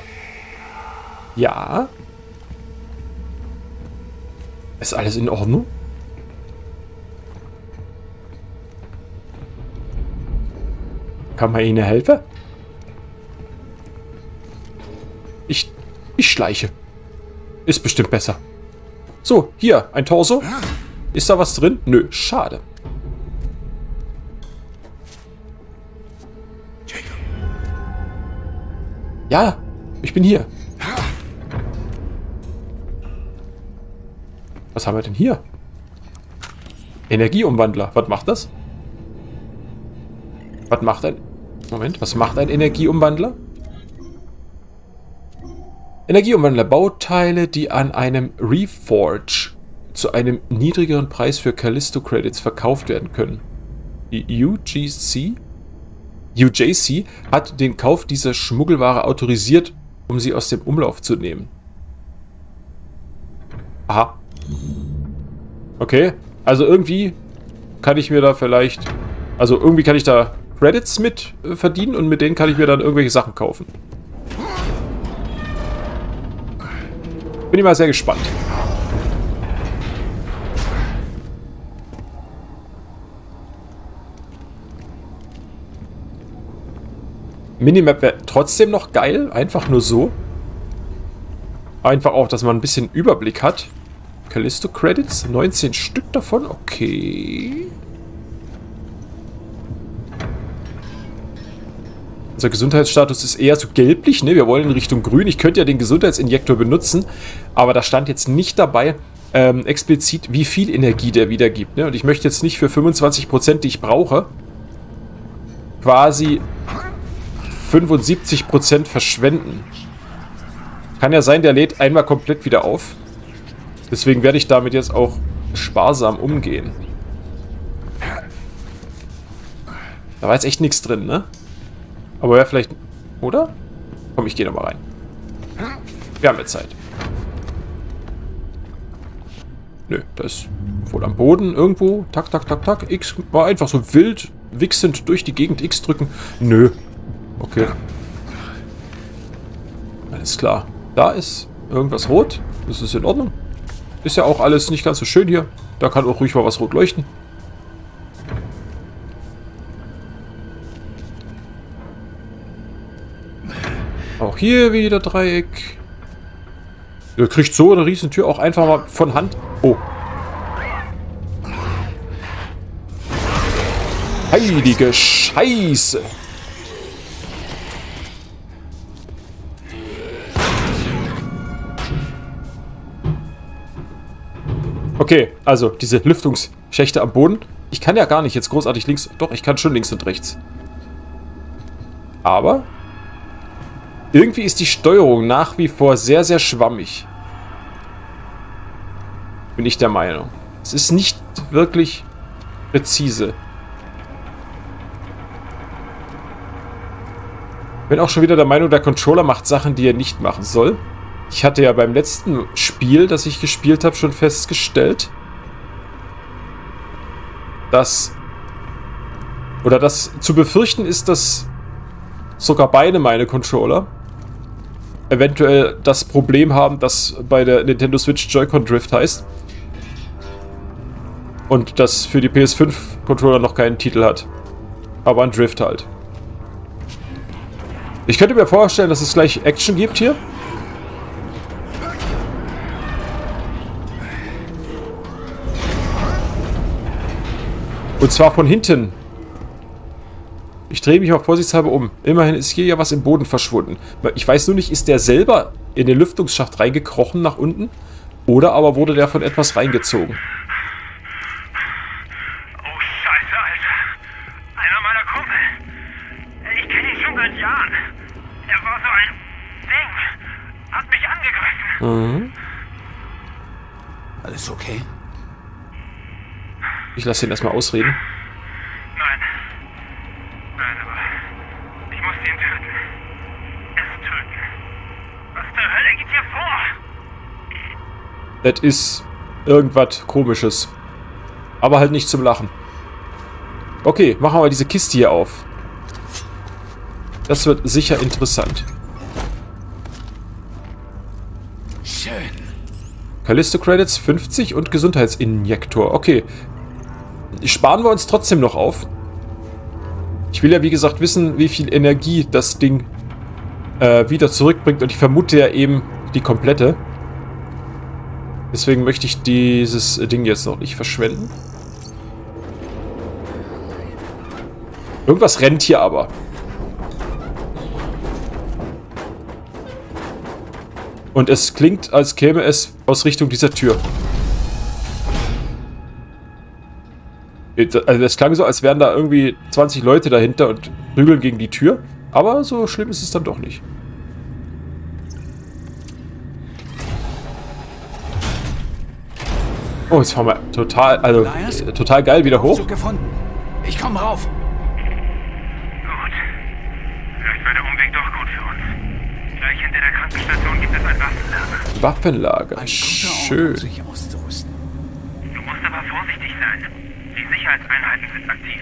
Ja. Ist alles in Ordnung? Kann man Ihnen helfen? Ich schleiche. Ist bestimmt besser. So, hier, ein Torso. Ist da was drin? Nö, schade. Jacob. Ja, ich bin hier. Was haben wir denn hier? Energieumwandler. Was macht das? Was macht ein... Moment, was macht ein Energieumwandler? Energieumwandler. Bauteile, die an einem Reforge zu einem niedrigeren Preis für Callisto Credits verkauft werden können. Die UJC hat den Kauf dieser Schmuggelware autorisiert, um sie aus dem Umlauf zu nehmen. Aha. Okay, also irgendwie kann ich mir da vielleicht... Also irgendwie kann ich da Credits mit verdienen und mit denen kann ich mir dann irgendwelche Sachen kaufen. Bin ich mal sehr gespannt. Minimap wäre trotzdem noch geil, einfach nur so. Einfach auch, dass man ein bisschen Überblick hat. Callisto Credits, 19 Stück davon, okay. Unser Gesundheitsstatus ist eher so gelblich, ne? Wir wollen in Richtung grün. Ich könnte ja den Gesundheitsinjektor benutzen, aber da stand jetzt nicht dabei explizit, wie viel Energie der wiedergibt, ne? Und ich möchte jetzt nicht für 25%, die ich brauche, quasi 75% verschwenden. Kann ja sein, der lädt einmal komplett wieder auf. Deswegen werde ich damit jetzt auch sparsam umgehen. Da war jetzt echt nichts drin, ne? Aber wäre vielleicht... Oder? Komm, ich gehe nochmal rein. Wir haben ja Zeit. Nö, da ist wohl am Boden irgendwo. Tak, tak, tak, tak. X war einfach so wild, wichsend durch die Gegend. X drücken. Nö. Okay. Alles klar. Da ist irgendwas rot. Das ist in Ordnung. Ist ja auch alles nicht ganz so schön hier. Da kann auch ruhig mal was rot leuchten. Auch hier wieder Dreieck. Ihr kriegt so eine Riesentür auch einfach mal von Hand. Oh. Heilige Scheiße. Okay, also diese Lüftungsschächte am Boden. Ich kann ja gar nicht jetzt großartig links... Doch, ich kann schon links und rechts. Aber irgendwie ist die Steuerung nach wie vor sehr, sehr schwammig. Bin ich der Meinung. Es ist nicht wirklich präzise. Bin auch schon wieder der Meinung, der Controller macht Sachen, die er nicht machen soll. Ich hatte ja beim letzten Spiel, das ich gespielt habe, schon festgestellt, dass... Oder dass zu befürchten ist, dass sogar beide meine Controller eventuell das Problem haben, das bei der Nintendo Switch Joy-Con Drift heißt. Und das für die PS5 Controller noch keinen Titel hat. Aber ein Drift halt. Ich könnte mir vorstellen, dass es gleich Action gibt hier. Und zwar von hinten. Ich drehe mich auch vorsichtshalber um. Immerhin ist hier ja was im Boden verschwunden. Ich weiß nur nicht, ist der selber in den Lüftungsschacht reingekrochen nach unten? Oder aber wurde der von etwas reingezogen? Oh, Scheiße, Alter. Einer meiner Kumpel. Ich kenne ihn schon seit Jahren. Er war so ein Ding. Hat mich angegriffen. Mhm. Alles okay? Ich lasse ihn erstmal ausreden. Nein. Nein, aber ich muss ihn töten. Es töten. Was zur Hölle geht hier vor? Das ist irgendwas Komisches. Aber halt nicht zum Lachen. Okay, machen wir diese Kiste hier auf. Das wird sicher interessant. Schön. Callisto Credits 50 und Gesundheitsinjektor. Okay. Sparen wir uns trotzdem noch auf. Ich will ja, wie gesagt, wissen, wie viel Energie das Ding wieder zurückbringt. Und ich vermute ja eben die komplette. Deswegen möchte ich dieses Ding jetzt noch nicht verschwenden. Irgendwas rennt hier aber. Und es klingt, als käme es aus Richtung dieser Tür. Also es klang so, als wären da irgendwie 20 Leute dahinter und prügeln gegen die Tür. Aber so schlimm ist es dann doch nicht. Oh, jetzt fahren wir total, also total geil wieder hoch. Ich komme rauf. Gut. Vielleicht war der Umweg doch gut für uns. Gleich hinter der Krankenstation gibt es ein Waffenlager. Waffenlager. Ein schön. Ort, um sich auszurüsten. Du musst aber vorsichtig sein. Die Sicherheitseinheiten sind aktiv.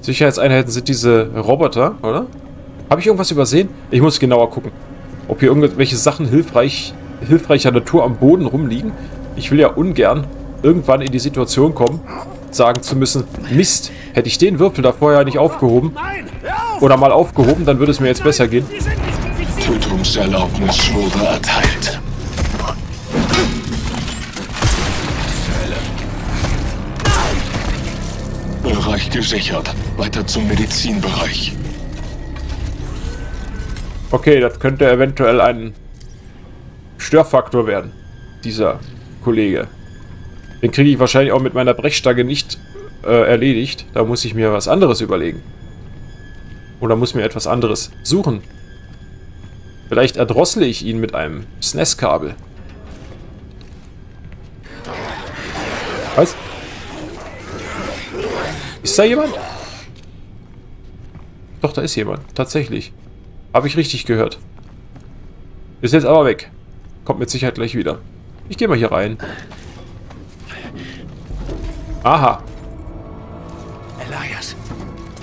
Sicherheitseinheiten sind diese Roboter, oder? Habe ich irgendwas übersehen? Ich muss genauer gucken, ob hier irgendwelche Sachen hilfreicher Natur am Boden rumliegen. Ich will ja ungern irgendwann in die Situation kommen, sagen zu müssen, Mist, hätte ich den Würfel da vorher nicht aufgehoben oder mal aufgehoben, dann würde es mir jetzt besser gehen. Tötungserlaubnis wurde erteilt. Bereich gesichert. Weiter zum Medizinbereich. Okay, das könnte eventuell ein Störfaktor werden, dieser Kollege. Den kriege ich wahrscheinlich auch mit meiner Brechstange nicht erledigt. Da muss ich mir was anderes überlegen. Oder muss mir etwas anderes suchen. Vielleicht erdrossle ich ihn mit einem SNES-Kabel. Was? Ist da jemand? Doch, da ist jemand. Tatsächlich. Habe ich richtig gehört. Ist jetzt aber weg. Kommt mit Sicherheit gleich wieder. Ich gehe mal hier rein. Aha. Elias,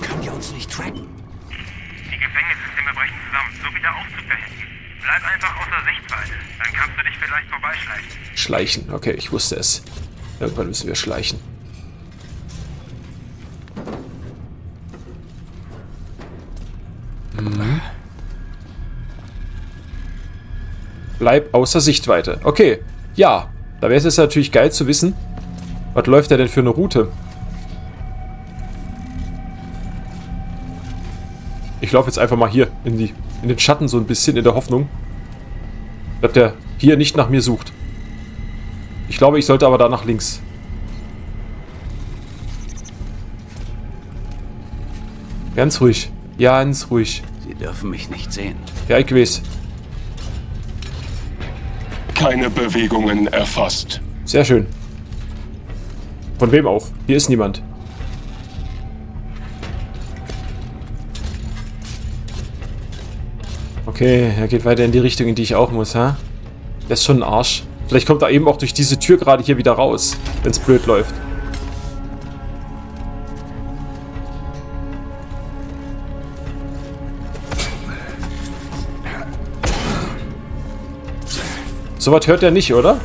können wir uns nicht tracken? Die Gefängnissysteme brechen zusammen. So wieder aufzubrechen. Bleib einfach außer Sichtweite. Dann kannst du dich vielleicht vorbeischleichen. Schleichen. Okay, ich wusste es. Irgendwann müssen wir schleichen. Bleib außer Sichtweite. Okay, ja. Da wäre es jetzt natürlich geil zu wissen, was läuft da denn für eine Route? Ich laufe jetzt einfach mal hier in den Schatten so ein bisschen, in der Hoffnung, dass der hier nicht nach mir sucht. Ich glaube, ich sollte aber da nach links. Ganz ruhig. Ganz ruhig. Sie dürfen mich nicht sehen. Ja, ich weiß. Keine Bewegungen erfasst. Sehr schön. Von wem auch? Hier ist niemand. Okay, er geht weiter in die Richtung, in die ich auch muss, ha? Der ist schon ein Arsch. Vielleicht kommt er eben auch durch diese Tür gerade hier wieder raus, wenn es blöd läuft. Sowas hört er nicht, oder?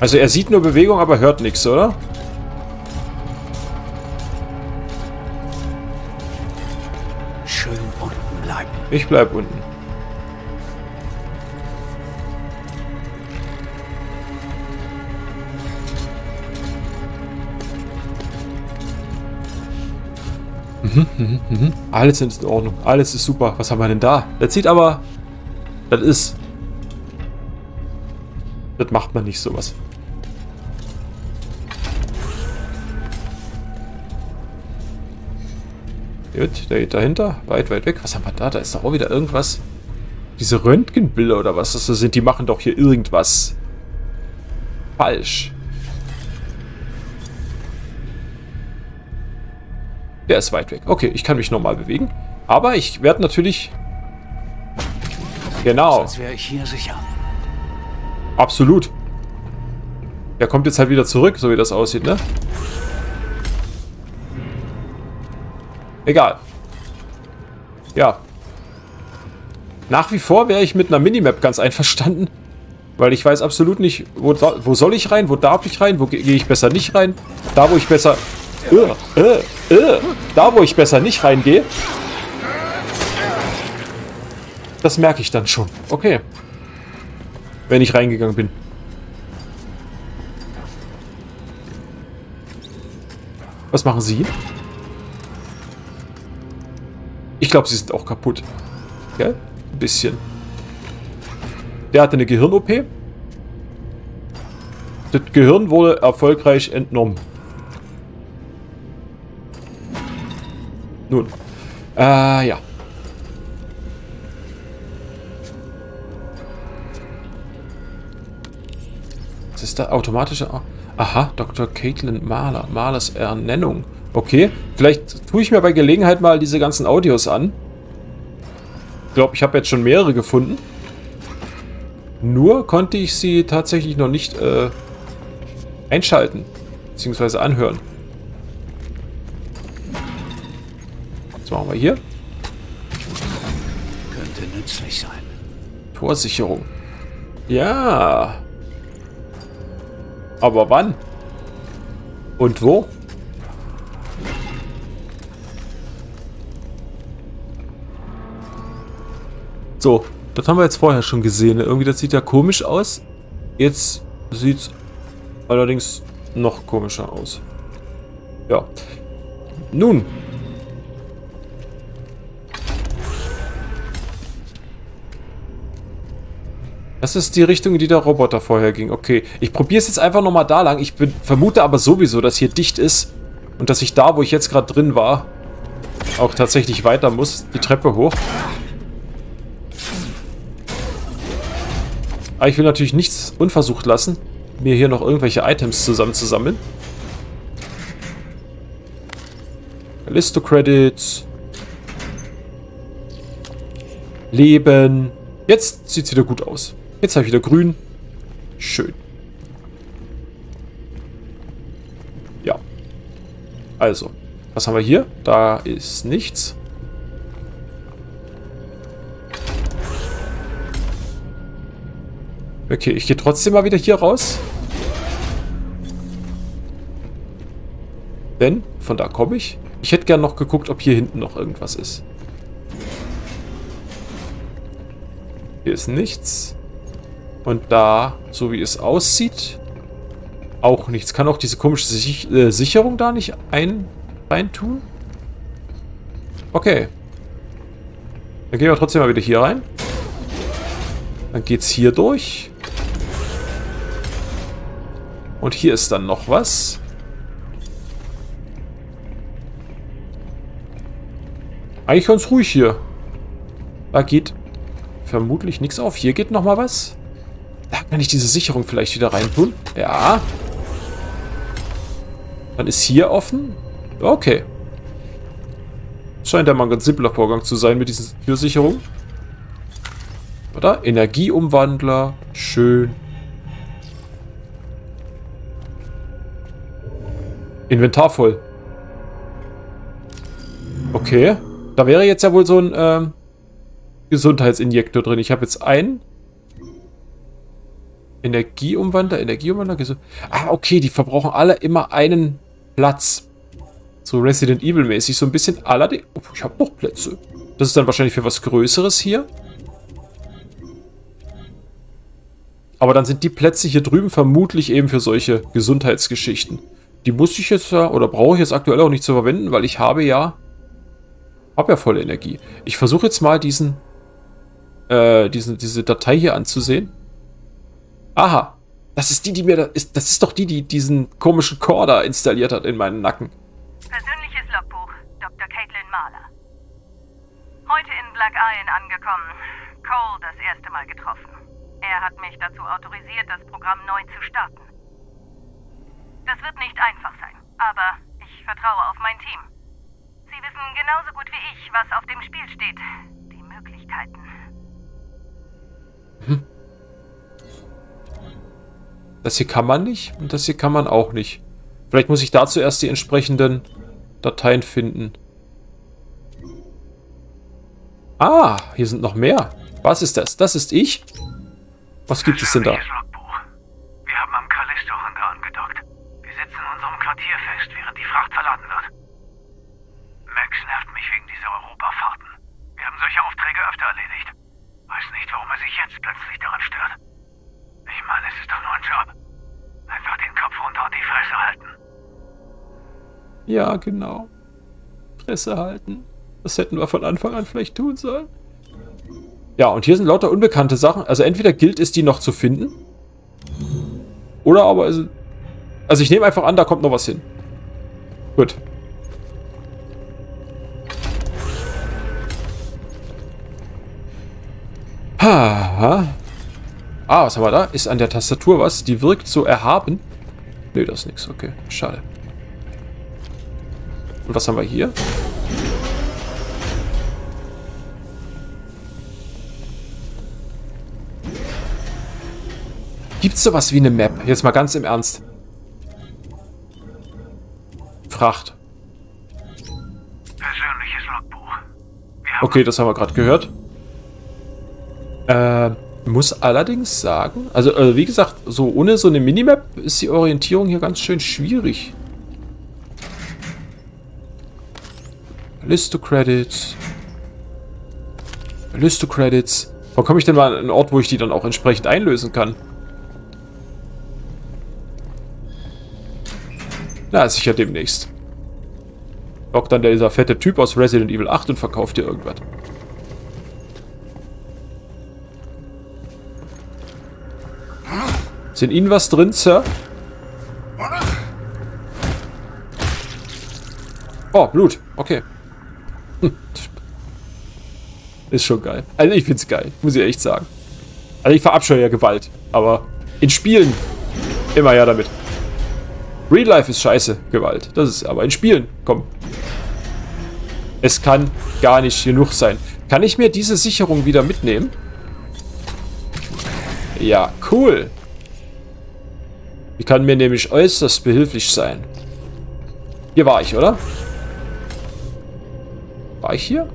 Also er sieht nur Bewegung, aber hört nichts, oder? Schön unten bleiben. Ich bleib unten. Alles ist in Ordnung. Alles ist super. Was haben wir denn da? Das sieht aber... Das ist... Das macht man nicht, sowas. Gut, der geht dahinter. Weit, weit weg. Was haben wir da? Da ist doch auch wieder irgendwas. Diese Röntgenbilder oder was das sind, die machen doch hier irgendwas falsch. Der ist weit weg. Okay, ich kann mich normal bewegen. Aber ich werde natürlich... Genau. Sonst wäre ich hier sicher. Absolut. Der kommt jetzt halt wieder zurück, so wie das aussieht, ne? Egal. Ja. Nach wie vor wäre ich mit einer Minimap ganz einverstanden. Weil ich weiß absolut nicht, wo soll ich rein, wo darf ich rein, wo gehe ich besser nicht rein. Da, wo ich besser... Da, wo ich besser nicht reingehe. Das merke ich dann schon. Okay. Wenn ich reingegangen bin. Was machen Sie? Ich glaube, Sie sind auch kaputt. Gell? Ein bisschen. Der hatte eine Gehirn-OP. Das Gehirn wurde erfolgreich entnommen. Nun. Ja. Was ist da? Automatische... Aha, Dr. Caitlin Mahler. Mahlers Ernennung. Okay. Vielleicht tue ich mir bei Gelegenheit mal diese ganzen Audios an. Ich glaube, ich habe jetzt schon mehrere gefunden. Nur konnte ich sie tatsächlich noch nicht einschalten. Beziehungsweise anhören. Was machen wir hier? Könnte nützlich sein. Torsicherung. Ja. Aber wann? Und wo? So, das haben wir jetzt vorher schon gesehen. Irgendwie, das sieht ja komisch aus. Jetzt sieht es allerdings noch komischer aus. Ja. Nun. Das ist die Richtung, in die der Roboter vorher ging. Okay, ich probiere es jetzt einfach nochmal da lang. Ich vermute aber sowieso, dass hier dicht ist. Und dass ich da, wo ich jetzt gerade drin war, auch tatsächlich weiter muss. Die Treppe hoch. Aber ich will natürlich nichts unversucht lassen, mir hier noch irgendwelche Items zusammenzusammeln. Callisto Credits. Leben. Jetzt sieht es wieder gut aus. Jetzt habe ich wieder grün. Schön. Ja. Also. Was haben wir hier? Da ist nichts. Okay, ich gehe trotzdem mal wieder hier raus. Denn von da komme ich. Ich hätte gern noch geguckt, ob hier hinten noch irgendwas ist. Hier ist nichts. Und da, so wie es aussieht, auch nichts. Kann auch diese komische Sicherung da nicht reintun? Okay. Dann gehen wir trotzdem mal wieder hier rein. Dann geht's hier durch. Und hier ist dann noch was. Eigentlich ganz ruhig hier. Da geht vermutlich nichts auf. Hier geht nochmal was. Da kann ich diese Sicherung vielleicht wieder reintun. Ja. Dann ist hier offen. Okay. Scheint ja mal ein ganz simpler Vorgang zu sein mit diesen Türsicherungen. Oder? Energieumwandler. Schön. Inventar voll. Okay. Da wäre jetzt ja wohl so ein Gesundheitsinjektor drin. Ich habe jetzt einen. Energieumwandler. Ah, okay. Die verbrauchen alle immer einen Platz. So Resident Evil mäßig. So ein bisschen. Allerdings. Oh, ich habe noch Plätze. Das ist dann wahrscheinlich für was Größeres hier. Aber dann sind die Plätze hier drüben vermutlich eben für solche Gesundheitsgeschichten. Die muss ich jetzt, oder brauche ich jetzt aktuell auch nicht zu verwenden, weil ich habe ja Hab ja voll Energie. Ich versuche jetzt mal diese Datei hier anzusehen. Aha. Das ist die, die mir da ist. Das ist doch die, die diesen komischen Core da installiert hat in meinen Nacken. Persönliches Logbuch, Dr. Caitlin Mahler. Heute in Black Iron angekommen. Cole das erste Mal getroffen. Er hat mich dazu autorisiert, das Programm neu zu starten. Das wird nicht einfach sein, aber ich vertraue auf mein Team. Sie wissen genauso gut wie ich, was auf dem Spiel steht. Die Möglichkeiten. Hm. Das hier kann man nicht und das hier kann man auch nicht. Vielleicht muss ich dazu erst die entsprechenden Dateien finden. Ah, hier sind noch mehr. Was ist das? Das ist ich? Was gibt es denn da? Wir haben am Callisto Hangar angedockt. Wir sitzen in unserem Quartier fest, während die Fracht verladen wird. Max nervt mich wegen dieser Europafahrten. Wir haben solche Aufträge öfter erledigt. Weiß nicht, warum er sich jetzt plötzlich daran stört. Ich meine, es ist doch nur ein Job. Einfach den Kopf runter und die Fresse halten. Ja, genau. Fresse halten. Das hätten wir von Anfang an vielleicht tun sollen. Ja, und hier sind lauter unbekannte Sachen. Also entweder gilt es, die noch zu finden. Oder aber... Also ich nehme einfach an, da kommt noch was hin. Gut. Ha. Ah, was haben wir da? Ist an der Tastatur was? Die wirkt so erhaben. Nee, das ist nichts. Okay, schade. Und was haben wir hier? Gibt's sowas wie eine Map? Jetzt mal ganz im Ernst. Fracht. Persönliches Logbuch. Okay, das haben wir gerade gehört. Muss allerdings sagen, also wie gesagt, so ohne so eine Minimap ist die Orientierung hier ganz schön schwierig. Callisto Credits. Callisto Credits. Wo komme ich denn mal an einen Ort, wo ich die dann auch entsprechend einlösen kann? Na, sicher demnächst. Lockt dann dieser fette Typ aus Resident Evil 8 und verkauft dir irgendwas. Ist in Ihnen was drin, Sir? Oh, Blut. Okay. Hm. Ist schon geil. Also ich find's geil, muss ich echt sagen. Also ich verabscheue ja Gewalt, aber in Spielen immer ja damit. Real Life ist scheiße, Gewalt. Das ist aber in Spielen. Komm. Es kann gar nicht genug sein. Kann ich mir diese Sicherung wieder mitnehmen? Ja, cool. Die kann mir nämlich äußerst behilflich sein. Hier war ich, oder? War ich hier?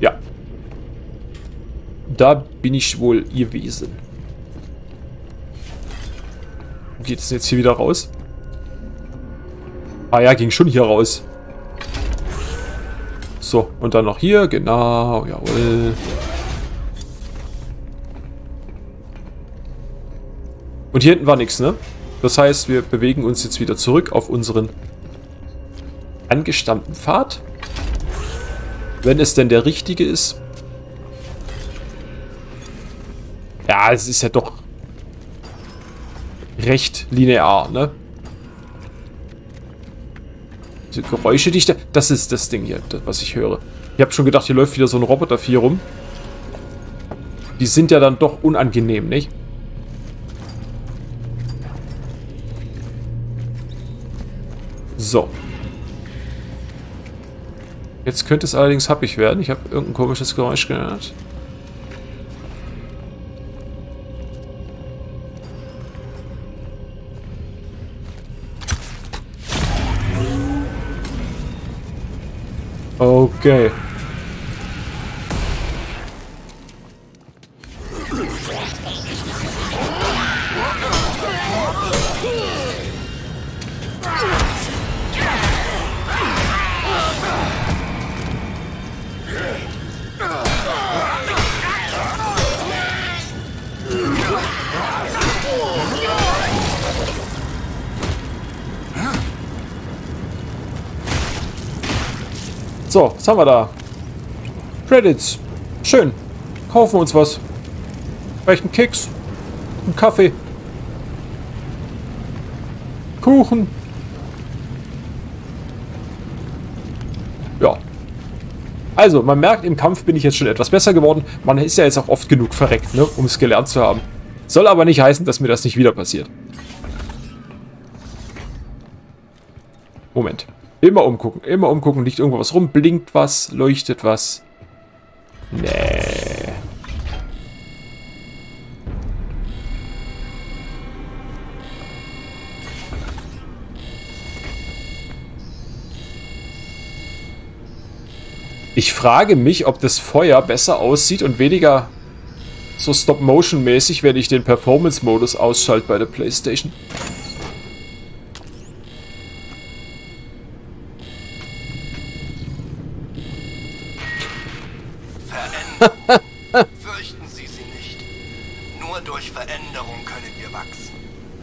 Ja. Da bin ich wohl gewesen. Geht es jetzt hier wieder raus? Ah ja, ging schon hier raus. So, und dann noch hier. Genau, jawohl. Und hier hinten war nichts, ne? Das heißt, wir bewegen uns jetzt wieder zurück auf unseren angestammten Pfad. Wenn es denn der richtige ist. Ja, es ist ja doch... recht linear, ne? Diese Geräusche, die ich da... Das ist das Ding hier, das, was ich höre. Ich habe schon gedacht, hier läuft wieder so ein Roboter hier rum. Die sind ja dann doch unangenehm, nicht? So. Jetzt könnte es allerdings happig werden. Ich habe irgendein komisches Geräusch gehört. Okay. So, was haben wir da? Credits. Schön. Kaufen wir uns was. Vielleicht einen Keks. Einen Kaffee. Kuchen. Ja. Also, man merkt, im Kampf bin ich jetzt schon etwas besser geworden. Man ist ja jetzt auch oft genug verreckt, ne, um es gelernt zu haben. Soll aber nicht heißen, dass mir das nicht wieder passiert. Moment. Immer umgucken, liegt irgendwo was rum, blinkt was, leuchtet was. Nee. Ich frage mich, ob das Feuer besser aussieht und weniger so Stop-Motion-mäßig, wenn ich den Performance-Modus ausschalte bei der PlayStation. Fürchten Sie sie nicht. Nur durch Veränderung können wir wachsen.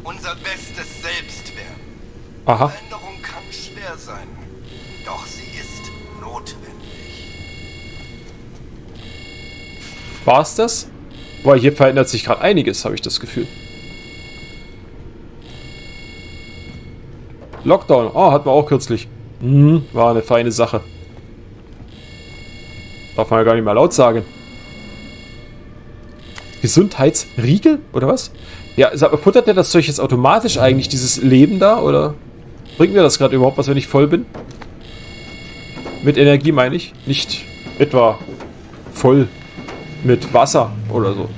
Unser bestes Selbst werden. Aha. Veränderung kann schwer sein, doch sie ist notwendig. War's das? Boah, hier verändert sich gerade einiges, habe ich das Gefühl. Lockdown. Oh, hatten wir auch kürzlich. War eine feine Sache. Darf man ja gar nicht mehr laut sagen. Gesundheitsriegel? Oder was? Ja, puttert der das Zeug jetzt automatisch eigentlich, dieses Leben da? Oder bringt mir das gerade überhaupt was, wenn ich voll bin? Mit Energie meine ich. Nicht etwa voll mit Wasser oder so.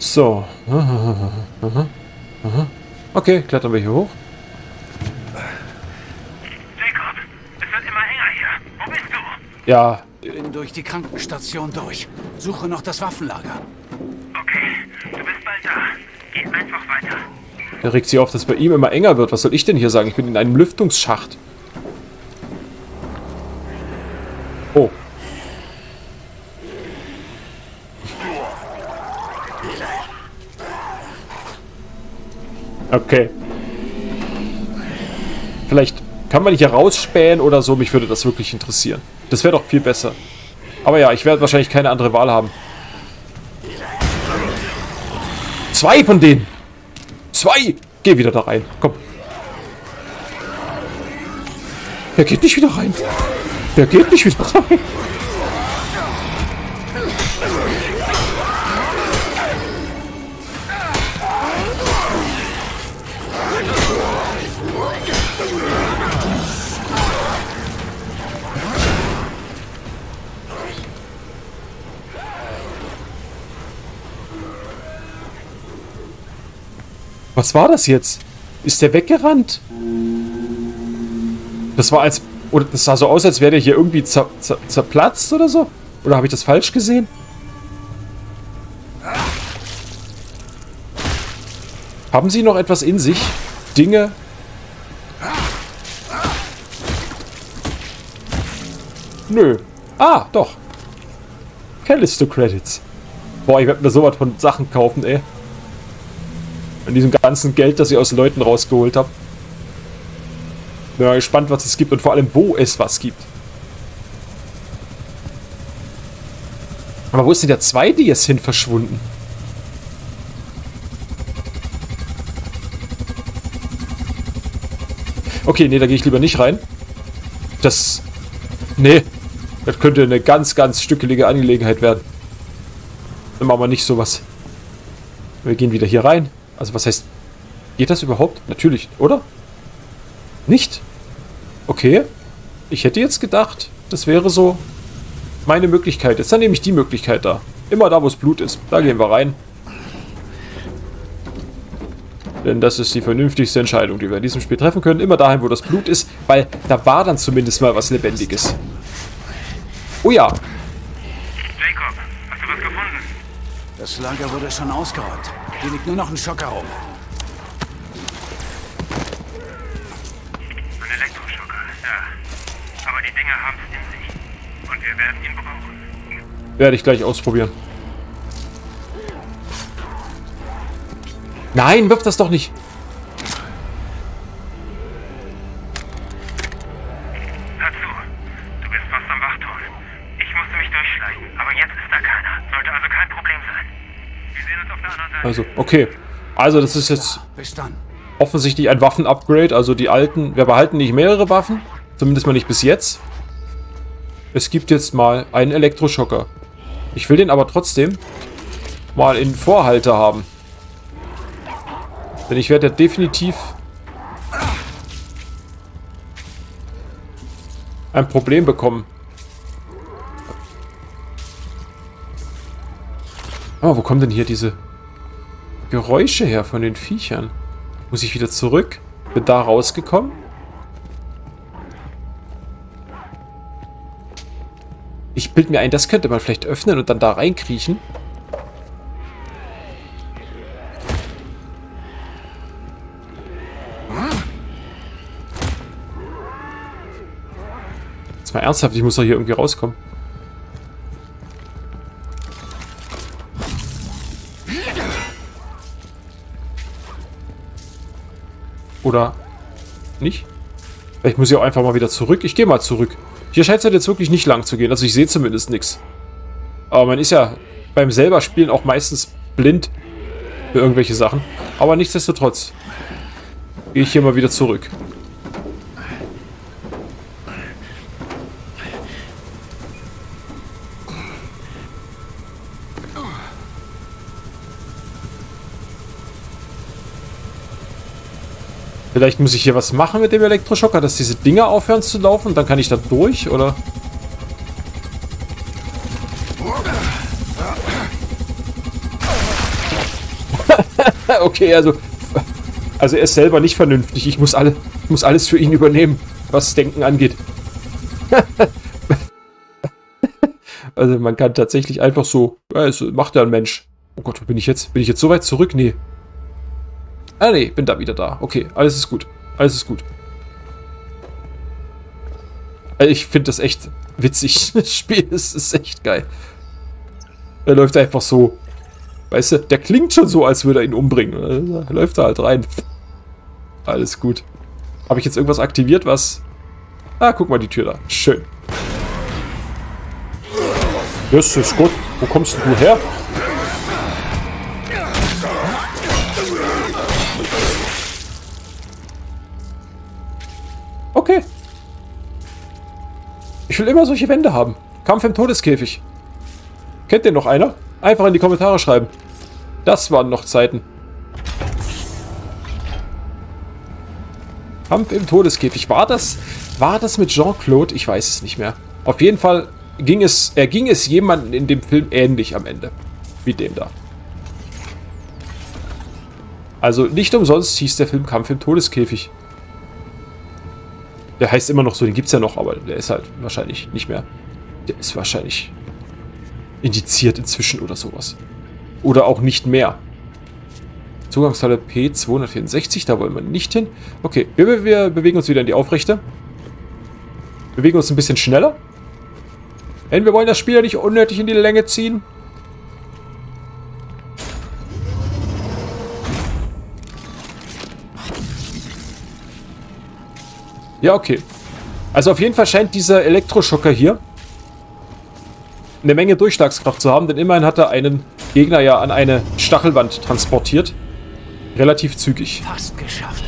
So. Okay, klettern wir hier hoch. Ja. Bin durch die Krankenstation durch. Suche noch das Waffenlager. Okay, du bist bald da. Geh einfach weiter. Er regt sich auf, dass bei ihm immer enger wird. Was soll ich denn hier sagen? Ich bin in einem Lüftungsschacht. Oh. Okay. Vielleicht kann man hier rausspähen oder so. Mich würde das wirklich interessieren. Das wäre doch viel besser. Aber ja, ich werde wahrscheinlich keine andere Wahl haben. Zwei von denen! Zwei! Geh wieder da rein. Komm. Der geht nicht wieder rein. Der geht nicht wieder rein. Was war das jetzt? Ist der weggerannt? Das war als... Oder das sah so aus, als wäre der hier irgendwie zerplatzt oder so? Oder habe ich das falsch gesehen? Haben Sie noch etwas in sich? Dinge? Nö. Ah, doch. Callisto Credits. Boah, ich werde mir sowas von Sachen kaufen, ey. An diesem ganzen Geld, das ich aus Leuten rausgeholt habe. Bin mal gespannt, was es gibt und vor allem, wo es was gibt. Aber wo ist denn der zweite jetzt hin verschwunden? Okay, nee, da gehe ich lieber nicht rein. Das... Nee. Das könnte eine ganz, ganz stückelige Angelegenheit werden. Dann machen wir nicht sowas. Wir gehen wieder hier rein. Also was heißt, geht das überhaupt? Natürlich, oder? Nicht? Okay. Ich hätte jetzt gedacht, das wäre so meine Möglichkeit. Jetzt dann nehme ich die Möglichkeit da. Immer da, wo es Blut ist. Da gehen wir rein. Denn das ist die vernünftigste Entscheidung, die wir in diesem Spiel treffen können. Immer dahin, wo das Blut ist, weil da war dann zumindest mal was Lebendiges. Oh ja. Jacob, hast du was gefunden? Das Lager wurde schon ausgeräumt. Hier liegt nur noch ein Schocker rum. Ein Elektroschocker, ja. Aber die Dinger haben es in sich. Und wir werden ihn brauchen. Werde ich gleich ausprobieren. Nein, wirf das doch nicht. so. Okay. Also das ist jetzt offensichtlich ein Waffen-Upgrade. Also die alten... Wir behalten nicht mehrere Waffen. Zumindest mal nicht bis jetzt. Es gibt jetzt mal einen Elektroschocker. Ich will den aber trotzdem mal in Vorhalter haben. Denn ich werde ja definitiv ein Problem bekommen. Oh, wo kommen denn hier diese Geräusche her von den Viechern? Muss ich wieder zurück? Bin da rausgekommen? Ich bilde mir ein, das könnte man vielleicht öffnen und dann da reinkriechen. Jetzt mal ernsthaft, ich muss doch hier irgendwie rauskommen. Oder nicht? Vielleicht muss ich auch einfach mal wieder zurück. Ich gehe mal zurück. Hier scheint es halt jetzt wirklich nicht lang zu gehen. Also ich sehe zumindest nichts. Aber man ist ja beim selber Spielen auch meistens blind für irgendwelche Sachen. Aber nichtsdestotrotz gehe ich hier mal wieder zurück. Vielleicht muss ich hier was machen mit dem Elektroschocker, dass diese Dinger aufhören zu laufen. Dann kann ich da durch, oder? Okay, also er ist selber nicht vernünftig. Ich muss alles für ihn übernehmen, was Denken angeht. Also man kann tatsächlich einfach so... Ja, es macht ja ein Mensch. Oh Gott, wo bin ich jetzt? Bin ich jetzt so weit zurück? Nee. Ah ne, bin da wieder da. Okay, alles ist gut. Alles ist gut. Also ich finde das echt witzig. Das Spiel ist echt geil. Er läuft einfach so. Weißt du, der klingt schon so, als würde er ihn umbringen. Er läuft da halt rein. Alles gut. Habe ich jetzt irgendwas aktiviert, was... Ah, guck mal die Tür da. Schön. Das ist gut. Wo kommst denn du her? Okay. Ich will immer solche Wände haben. Kampf im Todeskäfig. Kennt den noch einer? Einfach in die Kommentare schreiben. Das waren noch Zeiten. Kampf im Todeskäfig. War das mit Jean-Claude? Ich weiß es nicht mehr. Auf jeden Fall ging es jemandem in dem Film ähnlich am Ende. Wie dem da. Also nicht umsonst hieß der Film Kampf im Todeskäfig. Der heißt immer noch so, den gibt's ja noch, aber der ist halt wahrscheinlich nicht mehr. Der ist wahrscheinlich indiziert inzwischen oder sowas. Oder auch nicht mehr. Zugangshalle P264, da wollen wir nicht hin. Okay, wir bewegen uns wieder in die Aufrechte. Bewegen uns ein bisschen schneller. Denn wir wollen das Spiel ja nicht unnötig in die Länge ziehen. Ja, okay. Also auf jeden Fall scheint dieser Elektroschocker hier eine Menge Durchschlagskraft zu haben, denn immerhin hat er einen Gegner ja an eine Stachelwand transportiert. Relativ zügig. Fast geschafft.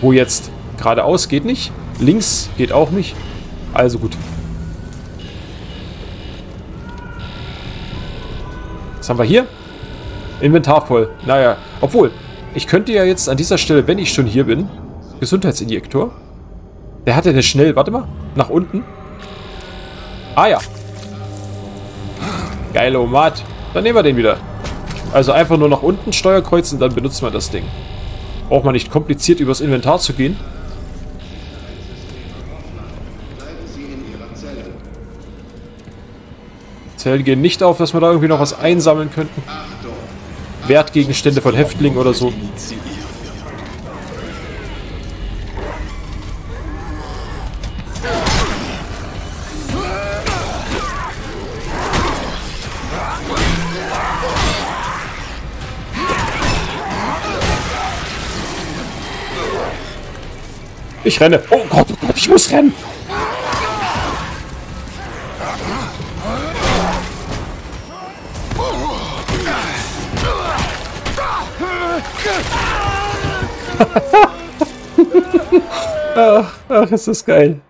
Wo jetzt geradeaus geht nicht, links geht auch nicht. Also gut. Was haben wir hier? Inventar voll. Naja, obwohl, ich könnte ja jetzt an dieser Stelle, wenn ich schon hier bin, Gesundheitsinjektor. Der hatte denn schnell, warte mal, nach unten. Ah ja. Geilomat. Dann nehmen wir den wieder. Also einfach nur nach unten Steuerkreuzen, dann benutzt man das Ding. Braucht man nicht kompliziert übers Inventar zu gehen. Zellen gehen nicht auf, dass wir da irgendwie noch was einsammeln könnten. Wertgegenstände von Häftlingen oder so. Ich renne. Oh Gott, ich muss rennen. Ach, ist das geil.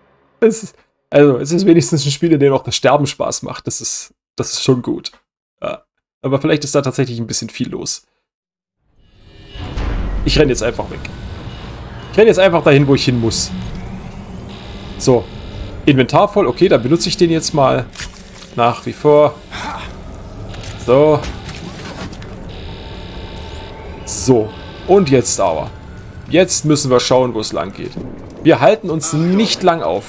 Also, es ist wenigstens ein Spiel, in dem auch das Sterben Spaß macht. Das ist schon gut. Ja. Aber vielleicht ist da tatsächlich ein bisschen viel los. Ich renne jetzt einfach weg. Ich renne jetzt einfach dahin, wo ich hin muss. So. Inventar voll. Okay, dann benutze ich den jetzt mal. Nach wie vor. So. So. Und jetzt aber. Jetzt müssen wir schauen, wo es lang geht. Wir halten uns nicht lang auf.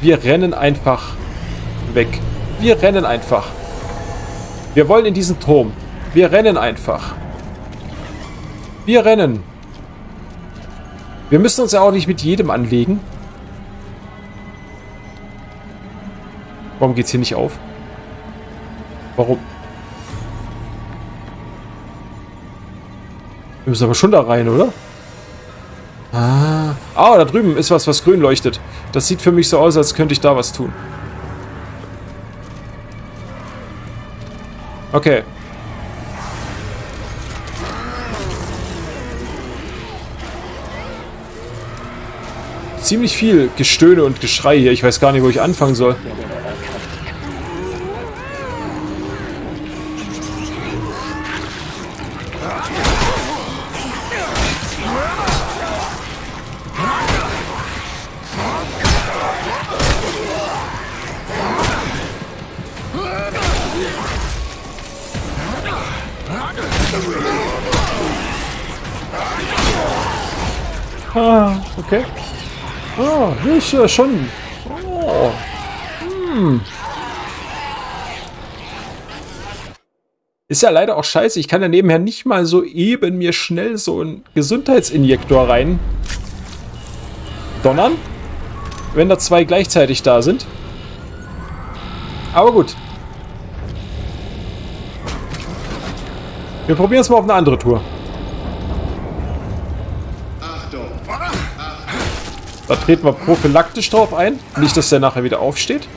Wir rennen einfach weg. Wir rennen einfach. Wir wollen in diesen Turm. Wir rennen einfach. Wir rennen. Wir müssen uns ja auch nicht mit jedem anlegen. Warum geht's hier nicht auf? Warum? Wir müssen aber schon da rein, oder? Ah, da drüben ist was, was grün leuchtet. Das sieht für mich so aus, als könnte ich da was tun. Okay. Ziemlich viel Gestöhne und Geschrei hier. Ich weiß gar nicht, wo ich anfangen soll. Okay. Nicht schon. Ist ja leider auch scheiße. Ich kann ja nebenher nicht mal so eben mir schnell so einen Gesundheitsinjektor rein donnern, wenn da zwei gleichzeitig da sind. Aber gut. Wir probieren es mal auf eine andere Tour. Da treten wir prophylaktisch drauf ein. Nicht, dass der nachher wieder aufsteht.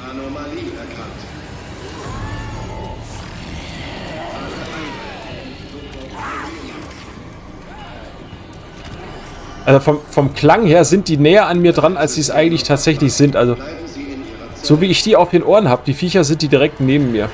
Also vom Klang her sind die näher an mir dran, als sie es eigentlich tatsächlich sind. Also, so wie ich die auf den Ohren habe, die Viecher sind die direkt neben mir. Ja.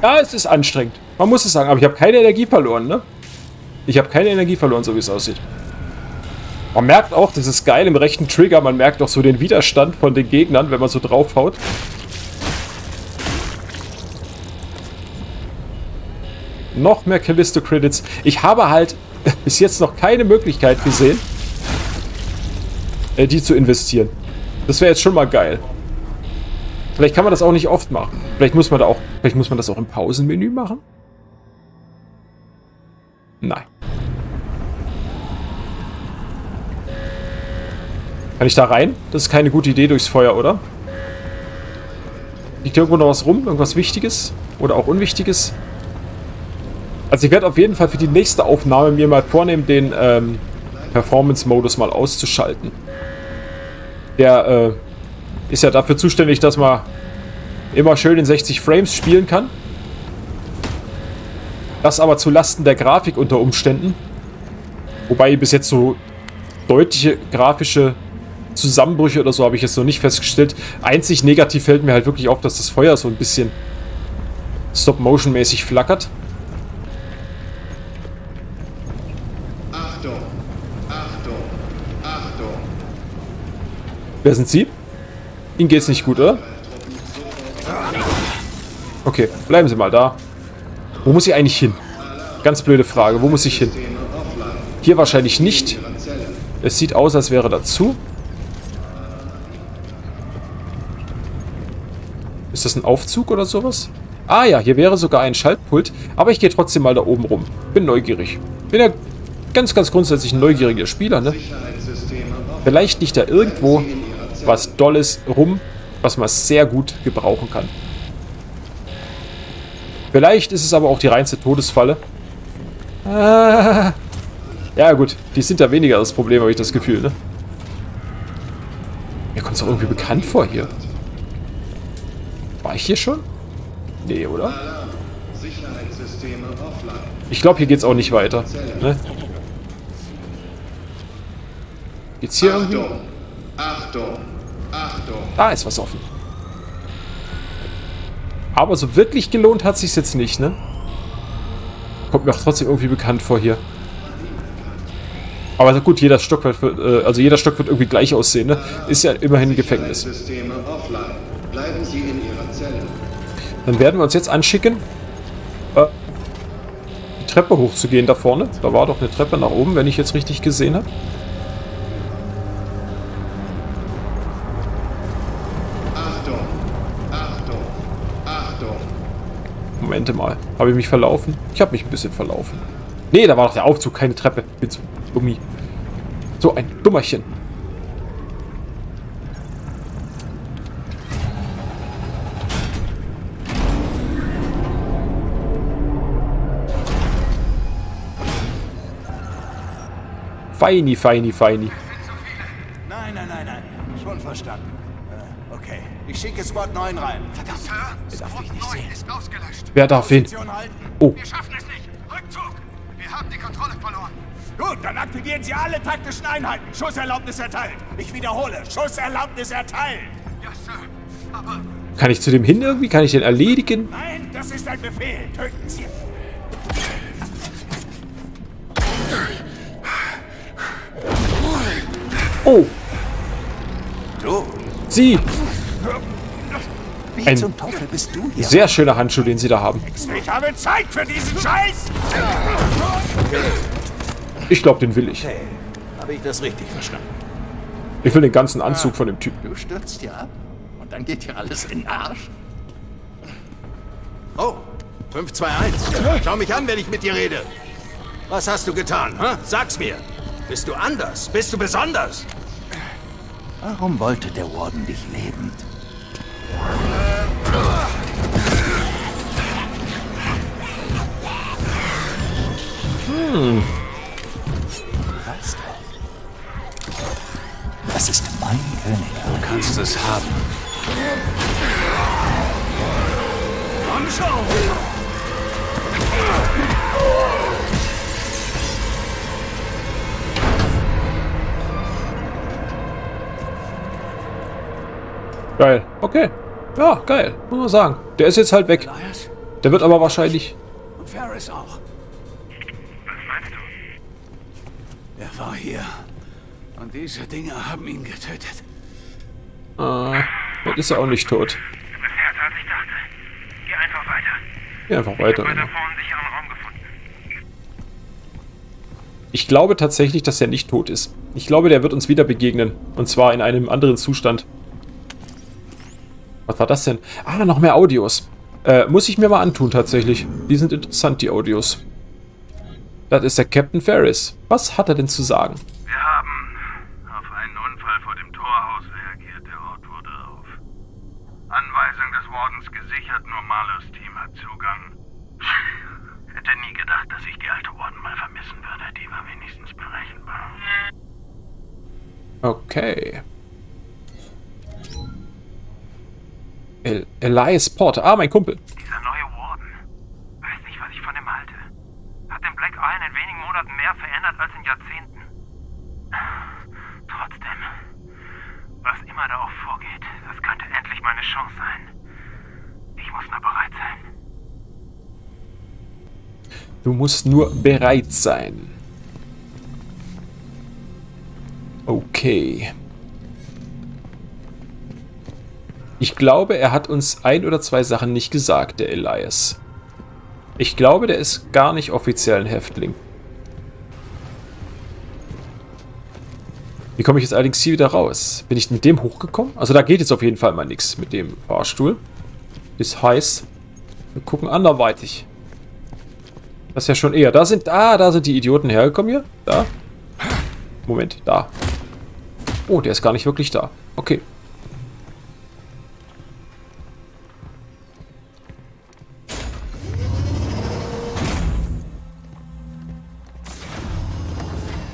Ja, es ist anstrengend. Man muss es sagen, aber ich habe keine Energie verloren, ne? Ich habe keine Energie verloren, so wie es aussieht. Man merkt auch, das ist geil im rechten Trigger, man merkt auch so den Widerstand von den Gegnern, wenn man so draufhaut. Noch mehr Callisto Credits. Ich habe halt bis jetzt noch keine Möglichkeit gesehen, die zu investieren. Das wäre jetzt schon mal geil. Vielleicht kann man das auch nicht oft machen. Vielleicht muss man das auch im Pausenmenü machen? Nein. Kann ich da rein? Das ist keine gute Idee durchs Feuer, oder? Liegt irgendwo noch was rum? Irgendwas Wichtiges? Oder auch Unwichtiges? Also ich werde auf jeden Fall für die nächste Aufnahme mir mal vornehmen, den Performance-Modus mal auszuschalten. Der ist ja dafür zuständig, dass man immer schön in 60 Frames spielen kann. Das aber zu Lasten der Grafik unter Umständen. Wobei bis jetzt so deutliche grafische Zusammenbrüche oder so habe ich jetzt noch nicht festgestellt. Einzig negativ fällt mir halt wirklich auf, dass das Feuer so ein bisschen Stop-Motion-mäßig flackert. Achtung, Achtung, Achtung. Wer sind Sie? Ihnen geht's nicht gut, oder? Okay, bleiben Sie mal da. Wo muss ich eigentlich hin? Ganz blöde Frage. Wo muss ich hin? Hier wahrscheinlich nicht. Es sieht aus, als wäre dazu. Ist das ein Aufzug oder sowas? Ah ja, hier wäre sogar ein Schaltpult. Aber ich gehe trotzdem mal da oben rum. Bin neugierig. Bin ja ganz, ganz grundsätzlich ein neugieriger Spieler, ne? Vielleicht liegt da irgendwo was Dolles rum, was man sehr gut gebrauchen kann. Vielleicht ist es aber auch die reinste Todesfalle. Ah. Ja gut, die sind da weniger das Problem, habe ich das Gefühl, ne? Mir kommt es doch irgendwie bekannt vor hier. War ich hier schon? Nee, oder? Ich glaube, hier geht's auch nicht weiter. Ne? Geht's hier irgendwie? Da ist was offen. Aber so wirklich gelohnt hat sich's jetzt nicht, ne? Kommt mir auch trotzdem irgendwie bekannt vor hier. Aber gut, jeder Stock wird, irgendwie gleich aussehen, ne? Ist ja immerhin ein Gefängnis. Dann werden wir uns jetzt anschicken, die Treppe hochzugehen da vorne. Da war doch eine Treppe nach oben, wenn ich jetzt richtig gesehen habe. Moment mal, habe ich mich verlaufen? Ich habe mich ein bisschen verlaufen. Nee, da war doch der Aufzug, keine Treppe. Jetzt Dummi. So ein Dummerchen. Feini, feini, feini. Nein, nein, nein, nein. Schon verstanden. Okay. Ich schicke Squad 9 rein. Verdammt. Sir, darf ich nicht sehen. Ist ausgelöscht. Wer darf hin? Oh. Wir schaffen es nicht. Rückzug. Wir haben die Kontrolle verloren. Gut, dann aktivieren Sie alle taktischen Einheiten. Schusserlaubnis erteilt. Ich wiederhole, Schusserlaubnis erteilt. Ja, Sir. Aber... Kann ich zu dem hin irgendwie? Kann ich den erledigen? Nein, das ist ein Befehl. Töten Sie. Oh. Du? Sie. Wie zum Teufel bist du hier? Sehr schöner Handschuh, den Sie da haben. Ich habe Zeit für diesen Scheiß. Ich glaube, den will ich. Okay. Habe ich das richtig verstanden? Ich will den ganzen Anzug von dem Typen. Du stürzt ja ab und dann geht hier alles in den Arsch. Oh, 521. Schau mich an, wenn ich mit dir rede. Was hast du getan? Hä? Sag's mir. Bist du anders? Bist du besonders? Warum wollte der Warden dich lebend? Hm. Das ist mein König. Du kannst es haben. Komm schon! Geil. Okay. Ja, geil. Muss man sagen. Der ist jetzt halt weg. Der wird aber wahrscheinlich... Und Ferris auch. Was meinst du? Er war hier. Und diese Dinger haben ihn getötet. Dann ist er auch nicht tot. Du bist härter, als ich dachte. Geh einfach weiter. Geh einfach weiter. Ich habe weiter vorne einen sicheren Raum gefunden. Ich glaube tatsächlich, dass er nicht tot ist. Ich glaube, der wird uns wieder begegnen. Und zwar in einem anderen Zustand. Was war das denn? Ah, noch mehr Audios. Muss ich mir mal antun, tatsächlich. Die sind interessant, die Audios. Das ist der Captain Ferris. Was hat er denn zu sagen? Wir haben... Anweisung des Wardens gesichert, nur Mahlers Team hat Zugang. Hätte nie gedacht, dass ich die alte Warden mal vermissen würde. Die war wenigstens berechenbar. Okay. Elias Porter. Ah, mein Kumpel. Dieser neue Warden. Weiß nicht, was ich von ihm halte. Hat den Black Iron in wenigen Monaten mehr verändert als in Jahrzehnten. Trotzdem... Was immer da auch vorgeht, das könnte endlich meine Chance sein. Ich muss nur bereit sein. Du musst nur bereit sein. Okay. Ich glaube, er hat uns ein oder zwei Sachen nicht gesagt, der Elias. Ich glaube, der ist gar nicht offiziell ein Häftling. Wie komme ich jetzt allerdings hier wieder raus? Bin ich mit dem hochgekommen? Also da geht jetzt auf jeden Fall mal nichts mit dem Fahrstuhl. Ist heiß. Wir gucken anderweitig. Das ist ja schon eher. Da sind... Ah, da sind die Idioten hergekommen hier. Da. Moment, da. Oh, der ist gar nicht wirklich da. Okay.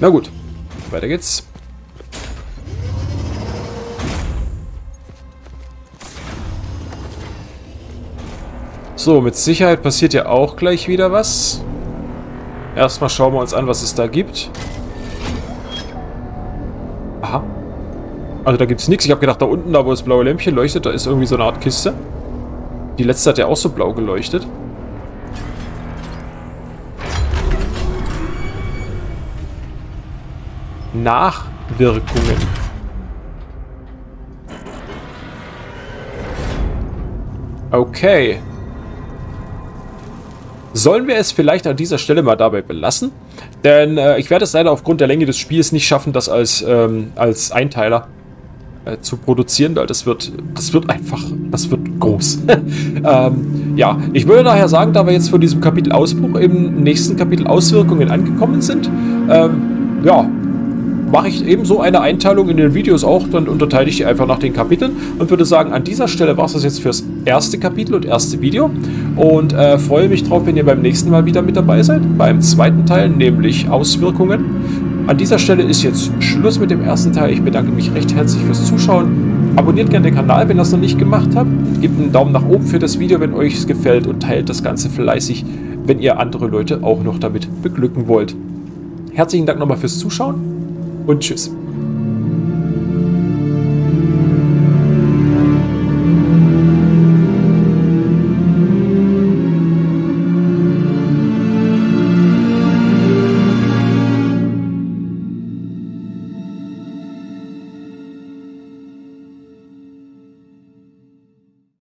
Na gut. Weiter geht's. So, mit Sicherheit passiert ja auch gleich wieder was. Erstmal schauen wir uns an, was es da gibt. Aha. Also da gibt es nichts. Ich habe gedacht, da unten, da wo das blaue Lämpchen leuchtet, da ist irgendwie so eine Art Kiste. Die letzte hat ja auch so blau geleuchtet. Nachwirkungen. Okay. Sollen wir es vielleicht an dieser Stelle mal dabei belassen? Denn ich werde es leider aufgrund der Länge des Spiels nicht schaffen, das als Einteiler zu produzieren, weil das wird groß. Ja, ich würde daher sagen, da wir jetzt von diesem Kapitel Ausbruch im nächsten Kapitel Auswirkungen angekommen sind, ja, mache ich ebenso eine Einteilung in den Videos auch, dann unterteile ich die einfach nach den Kapiteln und würde sagen, an dieser Stelle war es das jetzt fürs erste Kapitel und erste Video und freue mich drauf, wenn ihr beim nächsten Mal wieder mit dabei seid, beim zweiten Teil, nämlich Auswirkungen. An dieser Stelle ist jetzt Schluss mit dem ersten Teil. Ich bedanke mich recht herzlich fürs Zuschauen. Abonniert gerne den Kanal, wenn ihr das noch nicht gemacht habt. Gebt einen Daumen nach oben für das Video, wenn euch es gefällt und teilt das Ganze fleißig, wenn ihr andere Leute auch noch damit beglücken wollt. Herzlichen Dank nochmal fürs Zuschauen. Und tschüss.